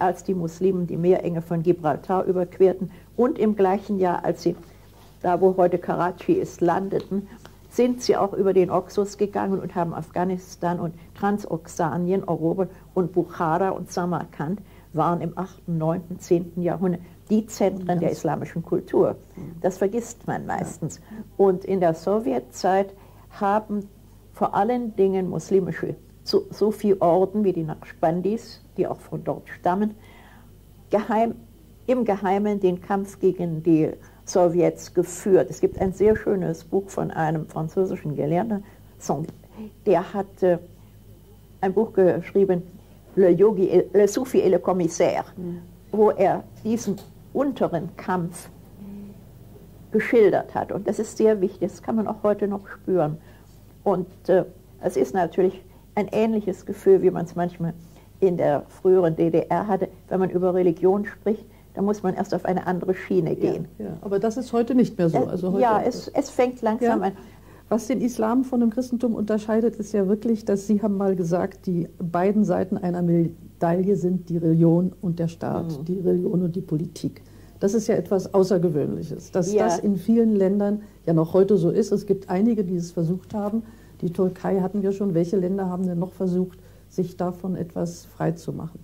als die Muslimen die Meerenge von Gibraltar überquerten, und im gleichen Jahr, als sie da, wo heute Karachi ist, landeten, sind sie auch über den Oxus gegangen und haben Afghanistan und Transoxanien erobert und Bukhara und Samarkand. waren im achten, neunten, zehnten Jahrhundert die Zentren der islamischen Kultur. Das vergisst man meistens. Und in der Sowjetzeit haben vor allen Dingen muslimische so, so viele Orden wie die Naqschbandis, die auch von dort stammen, geheim, im Geheimen den Kampf gegen die Sowjets geführt. Es gibt ein sehr schönes Buch von einem französischen Gelehrten, der hat äh, ein Buch geschrieben, Le Yogi, et, Le Soufi et le Commissaire, mhm. wo er diesen unteren Kampf geschildert hat. Und das ist sehr wichtig, das kann man auch heute noch spüren. Und äh, es ist natürlich ein ähnliches Gefühl, wie man es manchmal in der früheren D D R hatte, wenn man über Religion spricht. Da muss man erst auf eine andere Schiene gehen. Ja, ja. Aber das ist heute nicht mehr so. Also heute ja, es, es fängt langsam ja. an. Was den Islam von dem Christentum unterscheidet, ist ja wirklich, dass Sie haben mal gesagt, die beiden Seiten einer Medaille sind die Religion und der Staat, mhm. die Religion und die Politik. Das ist ja etwas Außergewöhnliches, dass ja. das in vielen Ländern ja noch heute so ist. Es gibt einige, die es versucht haben. Die Türkei hatten wir schon. Welche Länder haben denn noch versucht, sich davon etwas frei zu machen?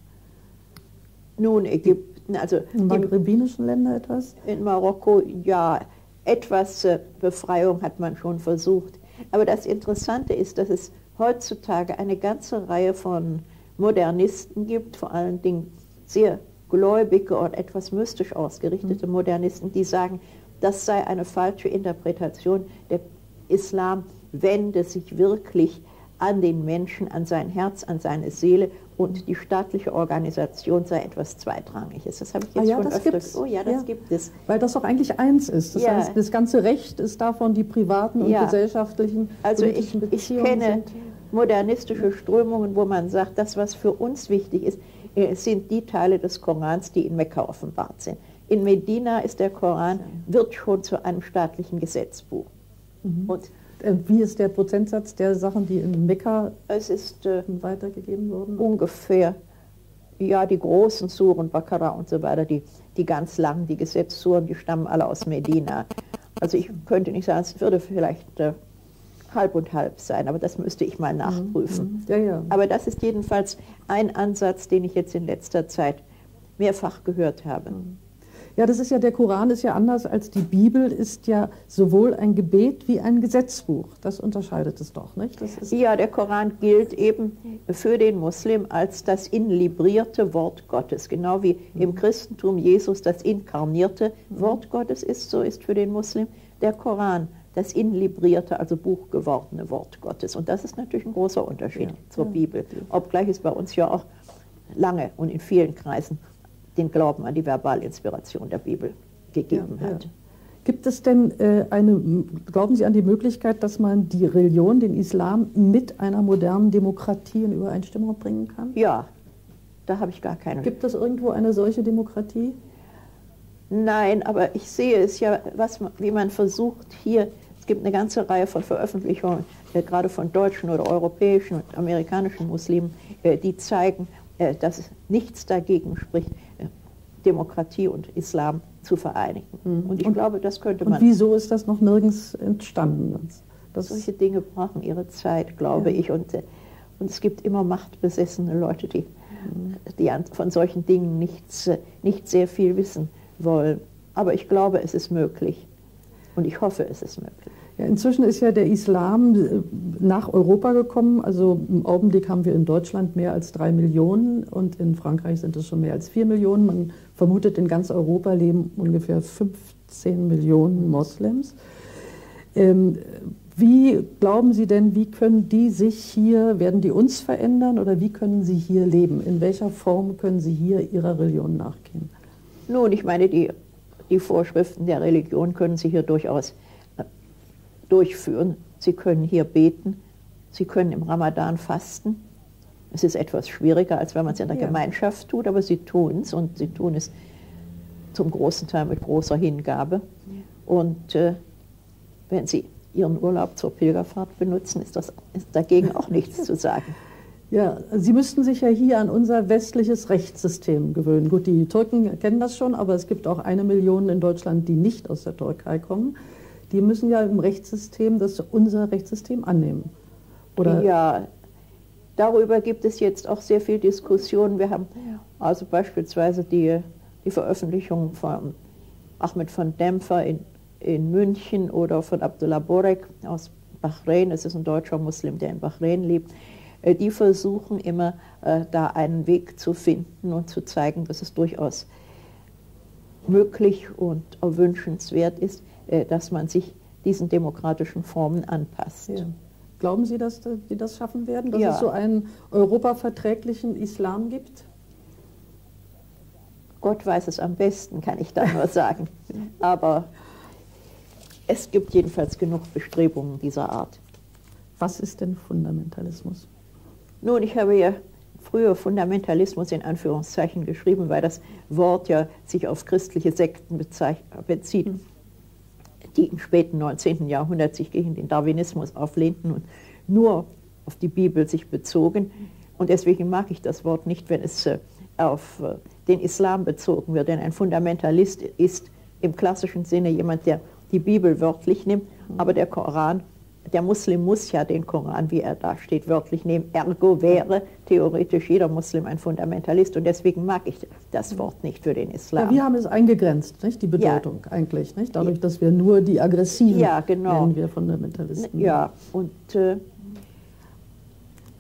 Nun, Ägypten. Also in den maghribinischen Ländern etwas? In Marokko, ja, etwas Befreiung hat man schon versucht. Aber das Interessante ist, dass es heutzutage eine ganze Reihe von Modernisten gibt, vor allen Dingen sehr gläubige und etwas mystisch ausgerichtete mhm. Modernisten, die sagen, das sei eine falsche Interpretation. Der Islam wende sich wirklich an den Menschen, an sein Herz, an seine Seele, und die staatliche Organisation sei etwas Zweitrangiges. Das habe ich jetzt ah, ja, schon das öfter gibt's. Oh ja, das ja. gibt es. Weil das doch eigentlich eins ist. Das, ja. heißt, das ganze Recht ist davon, die privaten und ja. gesellschaftlichen also politischen ich, Beziehungen ich kenne sind. Modernistische Strömungen, wo man sagt, das, was für uns wichtig ist, sind die Teile des Korans, die in Mekka offenbart sind. In Medina ist der Koran, wird schon zu einem staatlichen Gesetzbuch. Mhm. Und wie ist der Prozentsatz der Sachen, die in Mekka es ist, äh, weitergegeben wurden? Ungefähr, ja, die großen Suren, Bakara und so weiter, die, die ganz langen, die Gesetzsuren, die stammen alle aus Medina. Also ich könnte nicht sagen, es würde vielleicht äh, halb und halb sein, aber das müsste ich mal nachprüfen. Mhm. Ja, ja. Aber das ist jedenfalls ein Ansatz, den ich jetzt in letzter Zeit mehrfach gehört habe. Mhm. Ja, das ist ja, der Koran ist ja anders als die Bibel, ist ja sowohl ein Gebet wie ein Gesetzbuch. Das unterscheidet es doch, nicht? Das ist ja, der Koran gilt eben für den Muslim als das inlibrierte Wort Gottes. Genau wie mhm. im Christentum Jesus das inkarnierte mhm. Wort Gottes ist, so ist für den Muslim der Koran das inlibrierte, also buchgewordene Wort Gottes. Und das ist natürlich ein großer Unterschied ja. zur ja. Bibel, obgleich es bei uns ja auch lange und in vielen Kreisen den Glauben an die Verbalinspiration der Bibel gegeben ja, hat. Ja. Gibt es denn äh, eine, glauben Sie an die Möglichkeit, dass man die Religion, den Islam, mit einer modernen Demokratie in Übereinstimmung bringen kann? Ja, da habe ich gar keine. Gibt es irgendwo eine solche Demokratie? Nein, aber ich sehe es ja, was, wie man versucht hier, es gibt eine ganze Reihe von Veröffentlichungen, äh, gerade von deutschen oder europäischen und amerikanischen Muslimen, äh, die zeigen, äh, dass nichts dagegen spricht, Demokratie und Islam zu vereinigen. Mhm. Und ich und, glaube, das könnte man... Und wieso ist das noch nirgends entstanden? Das solche Dinge brauchen ihre Zeit, glaube ja. ich. Und, und es gibt immer machtbesessene Leute, die, mhm. die an, von solchen Dingen nichts, nicht sehr viel wissen wollen. Aber ich glaube, es ist möglich. Und ich hoffe, es ist möglich. Ja, inzwischen ist ja der Islam nach Europa gekommen. Also im Augenblick haben wir in Deutschland mehr als drei Millionen und in Frankreich sind es schon mehr als vier Millionen. Man vermutet, in ganz Europa leben ungefähr fünfzehn Millionen Moslems. Ähm, wie glauben Sie denn, wie können die sich hier, werden die uns verändern oder wie können sie hier leben? In welcher Form können sie hier ihrer Religion nachgehen? Nun, ich meine, die, die Vorschriften der Religion können sie hier durchaus durchführen. Sie können hier beten, Sie können im Ramadan fasten. Es ist etwas schwieriger, als wenn man es in der ja. Gemeinschaft tut, aber Sie tun es und Sie tun es zum großen Teil mit großer Hingabe. Ja. Und äh, wenn Sie Ihren Urlaub zur Pilgerfahrt benutzen, ist das ist dagegen auch nichts zu sagen. Ja, Sie müssten sich ja hier an unser westliches Rechtssystem gewöhnen. Gut, die Türken kennen das schon, aber es gibt auch eine Million in Deutschland, die nicht aus der Türkei kommen. Die müssen ja im Rechtssystem, das unser Rechtssystem annehmen. Oder? Ja, Darüber gibt es jetzt auch sehr viel Diskussion. Wir haben also beispielsweise die, die Veröffentlichung von Ahmed von Dämpfer in, in München oder von Abdullah Borek aus Bahrain. Es ist ein deutscher Muslim, der in Bahrain lebt. Die versuchen immer, da einen Weg zu finden und zu zeigen, dass es durchaus möglich und wünschenswert ist, dass man sich diesen demokratischen Formen anpasst. Ja. Glauben Sie, dass die das schaffen werden, dass ja. es so einen europaverträglichen Islam gibt? Gott weiß es am besten, kann ich da nur sagen. Aber es gibt jedenfalls genug Bestrebungen dieser Art. Was ist denn Fundamentalismus? Nun, ich habe ja früher Fundamentalismus in Anführungszeichen geschrieben, weil das Wort ja sich auf christliche Sekten bezieht. Hm. Die im späten neunzehnten Jahrhundert sich gegen den Darwinismus auflehnten und nur auf die Bibel sich bezogen. Und deswegen mag ich das Wort nicht, wenn es auf den Islam bezogen wird. Denn ein Fundamentalist ist im klassischen Sinne jemand, der die Bibel wörtlich nimmt, aber der Koran, der Muslim muss ja den Koran, wie er da steht, wörtlich nehmen. Ergo wäre theoretisch jeder Muslim ein Fundamentalist. Und deswegen mag ich das Wort nicht für den Islam. Ja, wir haben es eingegrenzt, nicht? Die Bedeutung ja. eigentlich. Nicht? Dadurch, dass wir nur die Aggressiven ja, genau. nennen wir Fundamentalisten. Ja, und äh,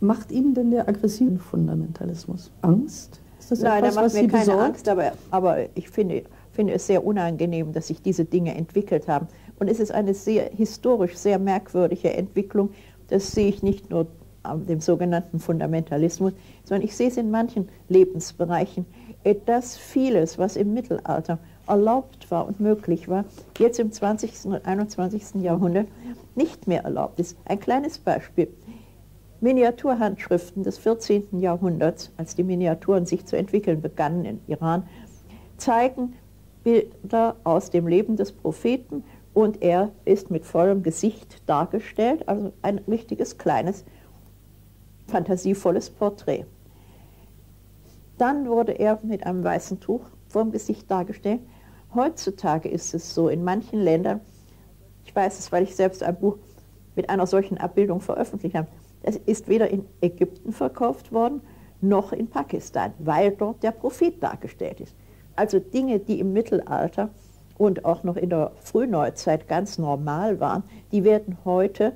macht Ihnen denn der aggressive Fundamentalismus Angst? Ist das Nein, etwas, da macht was mir Sie keine besorgt? Angst, aber, aber ich finde, finde es sehr unangenehm, dass sich diese Dinge entwickelt haben. Und es ist eine sehr historisch sehr merkwürdige Entwicklung. Das sehe ich nicht nur an dem sogenannten Fundamentalismus, sondern ich sehe es in manchen Lebensbereichen, dass vieles, was im Mittelalter erlaubt war und möglich war, jetzt im zwanzigsten und einundzwanzigsten Jahrhundert nicht mehr erlaubt ist. Ein kleines Beispiel. Miniaturhandschriften des vierzehnten Jahrhunderts, als die Miniaturen sich zu entwickeln begannen in Iran, zeigen Bilder aus dem Leben des Propheten, und er ist mit vollem Gesicht dargestellt, also ein richtiges, kleines, fantasievolles Porträt. Dann wurde er mit einem weißen Tuch vorm Gesicht dargestellt. Heutzutage ist es so in manchen Ländern, ich weiß es, weil ich selbst ein Buch mit einer solchen Abbildung veröffentlicht habe, das ist weder in Ägypten verkauft worden, noch in Pakistan, weil dort der Prophet dargestellt ist. Also Dinge, die im Mittelalter und auch noch in der Frühneuzeit ganz normal waren, die werden heute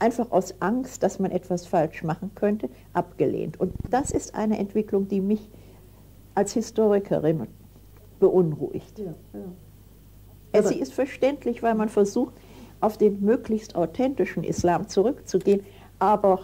einfach aus Angst, dass man etwas falsch machen könnte, abgelehnt. Und das ist eine Entwicklung, die mich als Historikerin beunruhigt. Ja, ja. Sie ist verständlich, weil man versucht, auf den möglichst authentischen Islam zurückzugehen, aber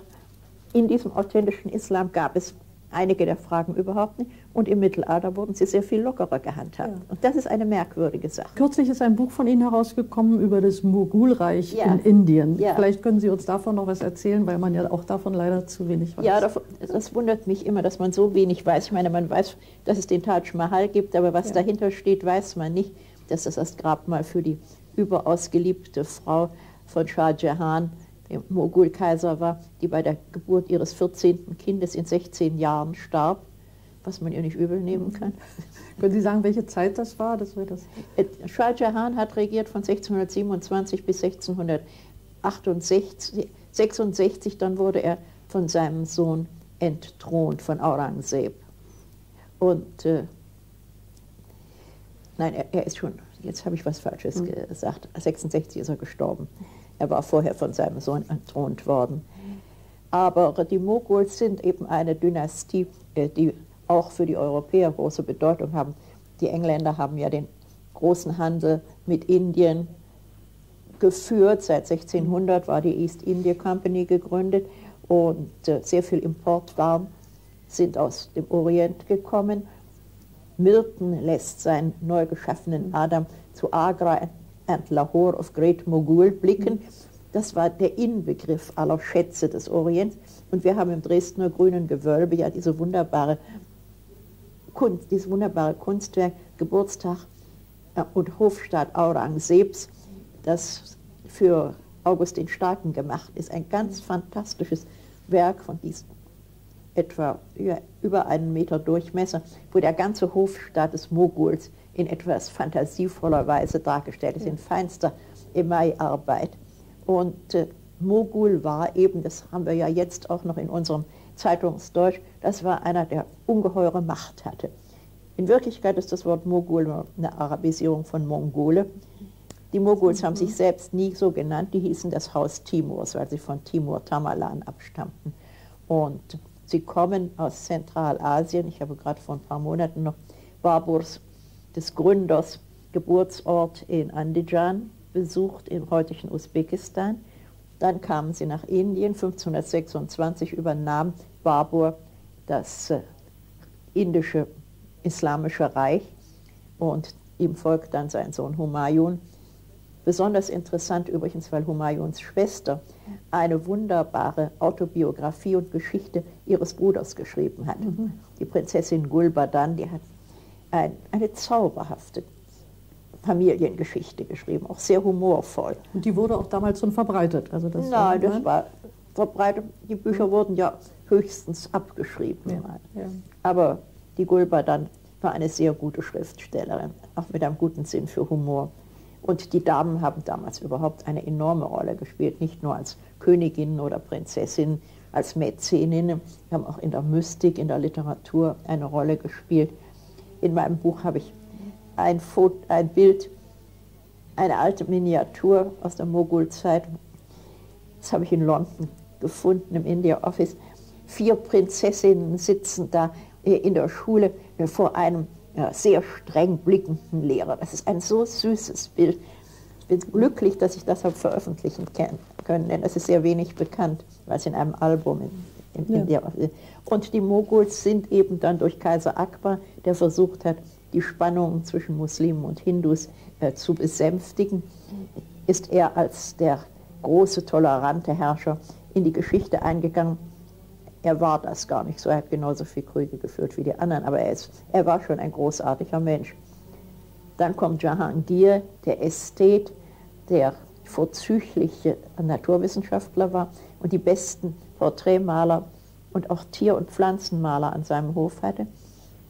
in diesem authentischen Islam gab es einige der Fragen überhaupt nicht. Und im Mittelalter wurden sie sehr viel lockerer gehandhabt. Ja. Und das ist eine merkwürdige Sache. Kürzlich ist ein Buch von Ihnen herausgekommen über das Mogulreich ja. in Indien. Ja. Vielleicht können Sie uns davon noch was erzählen, weil man ja auch davon leider zu wenig weiß. Ja, das, das wundert mich immer, dass man so wenig weiß. Ich meine, man weiß, dass es den Taj Mahal gibt, aber was ja. dahinter steht, weiß man nicht. Das ist das Grabmal für die überaus geliebte Frau von Shah Jahan, der Mogulkaiser war, die bei der Geburt ihres vierzehnten Kindes in sechzehn Jahren starb, was man ihr nicht übel nehmen kann. Können Sie sagen, welche Zeit das war? Das war das. Shah Jahan hat regiert von sechzehnhundertsiebenundzwanzig bis sechzehnhundertsechsundsechzig, dann wurde er von seinem Sohn entthront, von Aurangzeb. Und, äh, nein, er, er ist schon, jetzt habe ich was Falsches mhm. gesagt, sechsundsechzig ist er gestorben. Er war vorher von seinem Sohn entthront worden. Aber die Moguls sind eben eine Dynastie, die auch für die Europäer große Bedeutung haben. Die Engländer haben ja den großen Handel mit Indien geführt. Seit sechzehnhundert war die East India Company gegründet und sehr viel Importwaren sind aus dem Orient gekommen. Milton lässt seinen neu geschaffenen Adam zu Agra and Lahore of Great Mogul blicken. Das war der Inbegriff aller Schätze des Orients. Und wir haben im Dresdner Grünen Gewölbe ja diese wunderbare Kunst, dieses wunderbare Kunstwerk, Geburtstag und Hofstaat Aurangzebs, das für August den Starken gemacht ist. Ein ganz fantastisches Werk von diesem etwa über einen Meter Durchmesser, wo der ganze Hofstaat des Moguls in etwas fantasievoller Weise dargestellt ist, in feinster Emaillarbeit. Und äh, Mogul war eben, das haben wir ja jetzt auch noch in unserem Zeitungsdeutsch, das war einer, der ungeheure Macht hatte. In Wirklichkeit ist das Wort Mogul eine Arabisierung von Mongole. Die Moguls haben sich selbst nie so genannt, die hießen das Haus Timurs, weil sie von Timur Tamerlan abstammten. Und sie kommen aus Zentralasien, ich habe gerade vor ein paar Monaten noch Baburs, des Gründers, Geburtsort in Andijan besucht, im heutigen Usbekistan. Dann kamen sie nach Indien, fünfzehnhundertsechsundzwanzig übernahm Babur das indische Islamische Reich und ihm folgt dann sein Sohn Humayun. Besonders interessant übrigens, weil Humayuns Schwester eine wunderbare Autobiografie und Geschichte ihres Bruders geschrieben hat. Mhm. Die Prinzessin Gulbadan, die hat ein, eine zauberhafte Familiengeschichte geschrieben, auch sehr humorvoll. Und die wurde auch damals schon verbreitet? Also das Nein, war, das war verbreitet. Die Bücher wurden ja höchstens abgeschrieben. Ja, ja. Aber die Gulbadan war eine sehr gute Schriftstellerin, auch mit einem guten Sinn für Humor. Und die Damen haben damals überhaupt eine enorme Rolle gespielt, nicht nur als Königinnen oder Prinzessinnen, als Mäzeninnen, haben auch in der Mystik, in der Literatur eine Rolle gespielt. In meinem Buch habe ich ein, Foto, ein Bild, eine alte Miniatur aus der Mogulzeit, das habe ich in London gefunden, im India Office. Vier Prinzessinnen sitzen da in der Schule vor einem Ja, sehr streng blickenden Lehrer. Das ist ein so süßes Bild. Ich bin glücklich, dass ich das habe veröffentlichen können, denn es ist sehr wenig bekannt, weil es in einem Album in, in, in ja. der, und die Moguls sind eben dann durch Kaiser Akbar, der versucht hat, die Spannungen zwischen Muslimen und Hindus äh, zu besänftigen, ist er als der große, tolerante Herrscher in die Geschichte eingegangen. Er war das gar nicht so, er hat genauso viel Kriege geführt wie die anderen, aber er, ist, er war schon ein großartiger Mensch. Dann kommt Jahangir, der Ästhet, der vorzügliche Naturwissenschaftler war und die besten Porträtmaler und auch Tier- und Pflanzenmaler an seinem Hof hatte.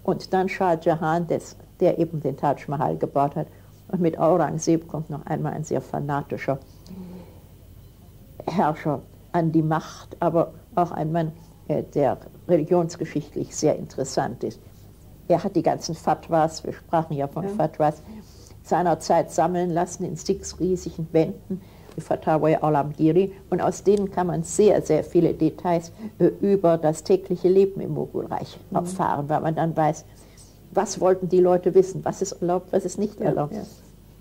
Und dann Shah Jahan, des, der eben den Taj Mahal gebaut hat. Und mit Aurangzeb kommt noch einmal ein sehr fanatischer Herrscher an die Macht, aber auch ein Mann, der religionsgeschichtlich sehr interessant ist. Er hat die ganzen Fatwas, wir sprachen ja von ja. Fatwas, seinerzeit sammeln lassen in sechs riesigen Bänden, die Fatawai Alamgiri, und aus denen kann man sehr, sehr viele Details äh, über das tägliche Leben im Mogulreich mhm. erfahren, weil man dann weiß, was wollten die Leute wissen, was ist erlaubt, was ist nicht ja, erlaubt. Ja.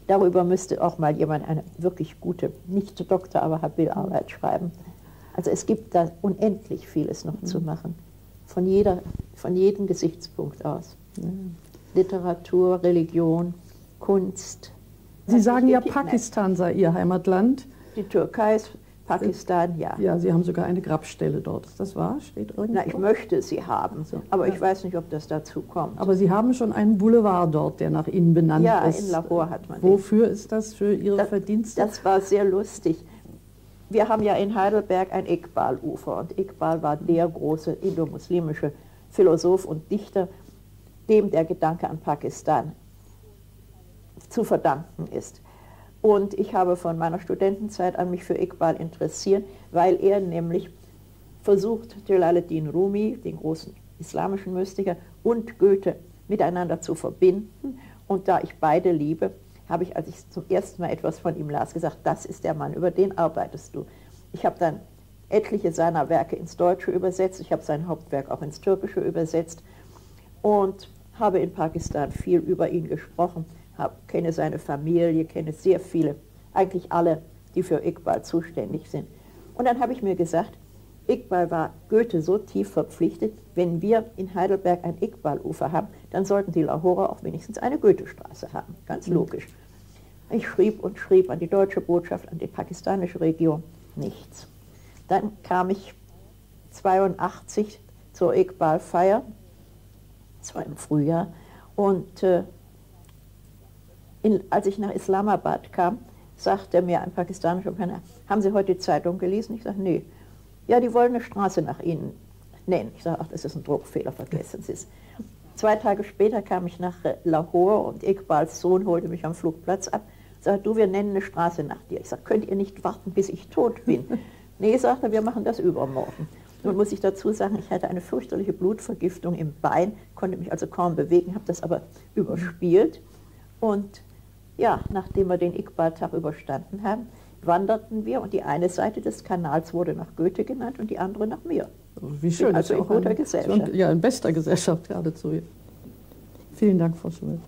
Darüber müsste auch mal jemand eine wirklich gute, nicht Doktor, aber Habilarbeit mhm. schreiben. Also es gibt da unendlich vieles noch mhm. zu machen, von, jeder, von jedem Gesichtspunkt aus. Mhm. Literatur, Religion, Kunst. Sie also sagen ja, Pakistan nein. sei Ihr Heimatland. Die Türkei ist Pakistan, ja. Ja, Sie haben sogar eine Grabstelle dort. Ist das wahr? Steht irgendwo? Na, ich möchte sie haben, so, aber ja. ich weiß nicht, ob das dazu kommt. Aber Sie haben schon einen Boulevard dort, der nach Ihnen benannt ja, ist. Ja, in Lahore hat man Wofür den. Ist das für Ihre das, Verdienste? Das war sehr lustig. Wir haben ja in Heidelberg ein Iqbal-Ufer und Iqbal war der große indomuslimische Philosoph und Dichter, dem der Gedanke an Pakistan zu verdanken ist. Und ich habe von meiner Studentenzeit an mich für Iqbal interessiert, weil er nämlich versucht, Jalaluddin Rumi, den großen islamischen Mystiker, und Goethe miteinander zu verbinden. Und da ich beide liebe, habe ich, als ich zum ersten Mal etwas von ihm las, gesagt, das ist der Mann, über den arbeitest du. Ich habe dann etliche seiner Werke ins Deutsche übersetzt, ich habe sein Hauptwerk auch ins Türkische übersetzt und habe in Pakistan viel über ihn gesprochen, hab, kenne seine Familie, kenne sehr viele, eigentlich alle, die für Iqbal zuständig sind. Und dann habe ich mir gesagt, Iqbal war Goethe so tief verpflichtet, wenn wir in Heidelberg ein Iqbal-Ufer haben, dann sollten die Lahorer auch wenigstens eine Goethestraße haben. Ganz logisch. Ich schrieb und schrieb an die deutsche Botschaft, an die pakistanische Regierung, nichts. Dann kam ich zweiundachtzig zur Iqbal-Feier, das war im Frühjahr, und äh, in, als ich nach Islamabad kam, sagte mir ein pakistanischer Kanal, haben Sie heute die Zeitung gelesen? Ich sage, nee. Ja, die wollen eine Straße nach Ihnen nennen. Ich sage, ach, das ist ein Druckfehler, vergessen Sie es. Zwei Tage später kam ich nach Lahore und Iqbals Sohn holte mich am Flugplatz ab. Sagt, du, wir nennen eine Straße nach dir. Ich sage, könnt ihr nicht warten, bis ich tot bin? Nee, sagt er, wir machen das übermorgen. Nun muss ich dazu sagen, ich hatte eine fürchterliche Blutvergiftung im Bein, konnte mich also kaum bewegen, habe das aber überspielt. Und ja, nachdem wir den Iqbal-Tag überstanden haben, wanderten wir und die eine Seite des Kanals wurde nach Goethe genannt und die andere nach mir. Wie schön. Also in guter Gesellschaft. Ja, in bester Gesellschaft geradezu. Vielen Dank, Frau Schmidt.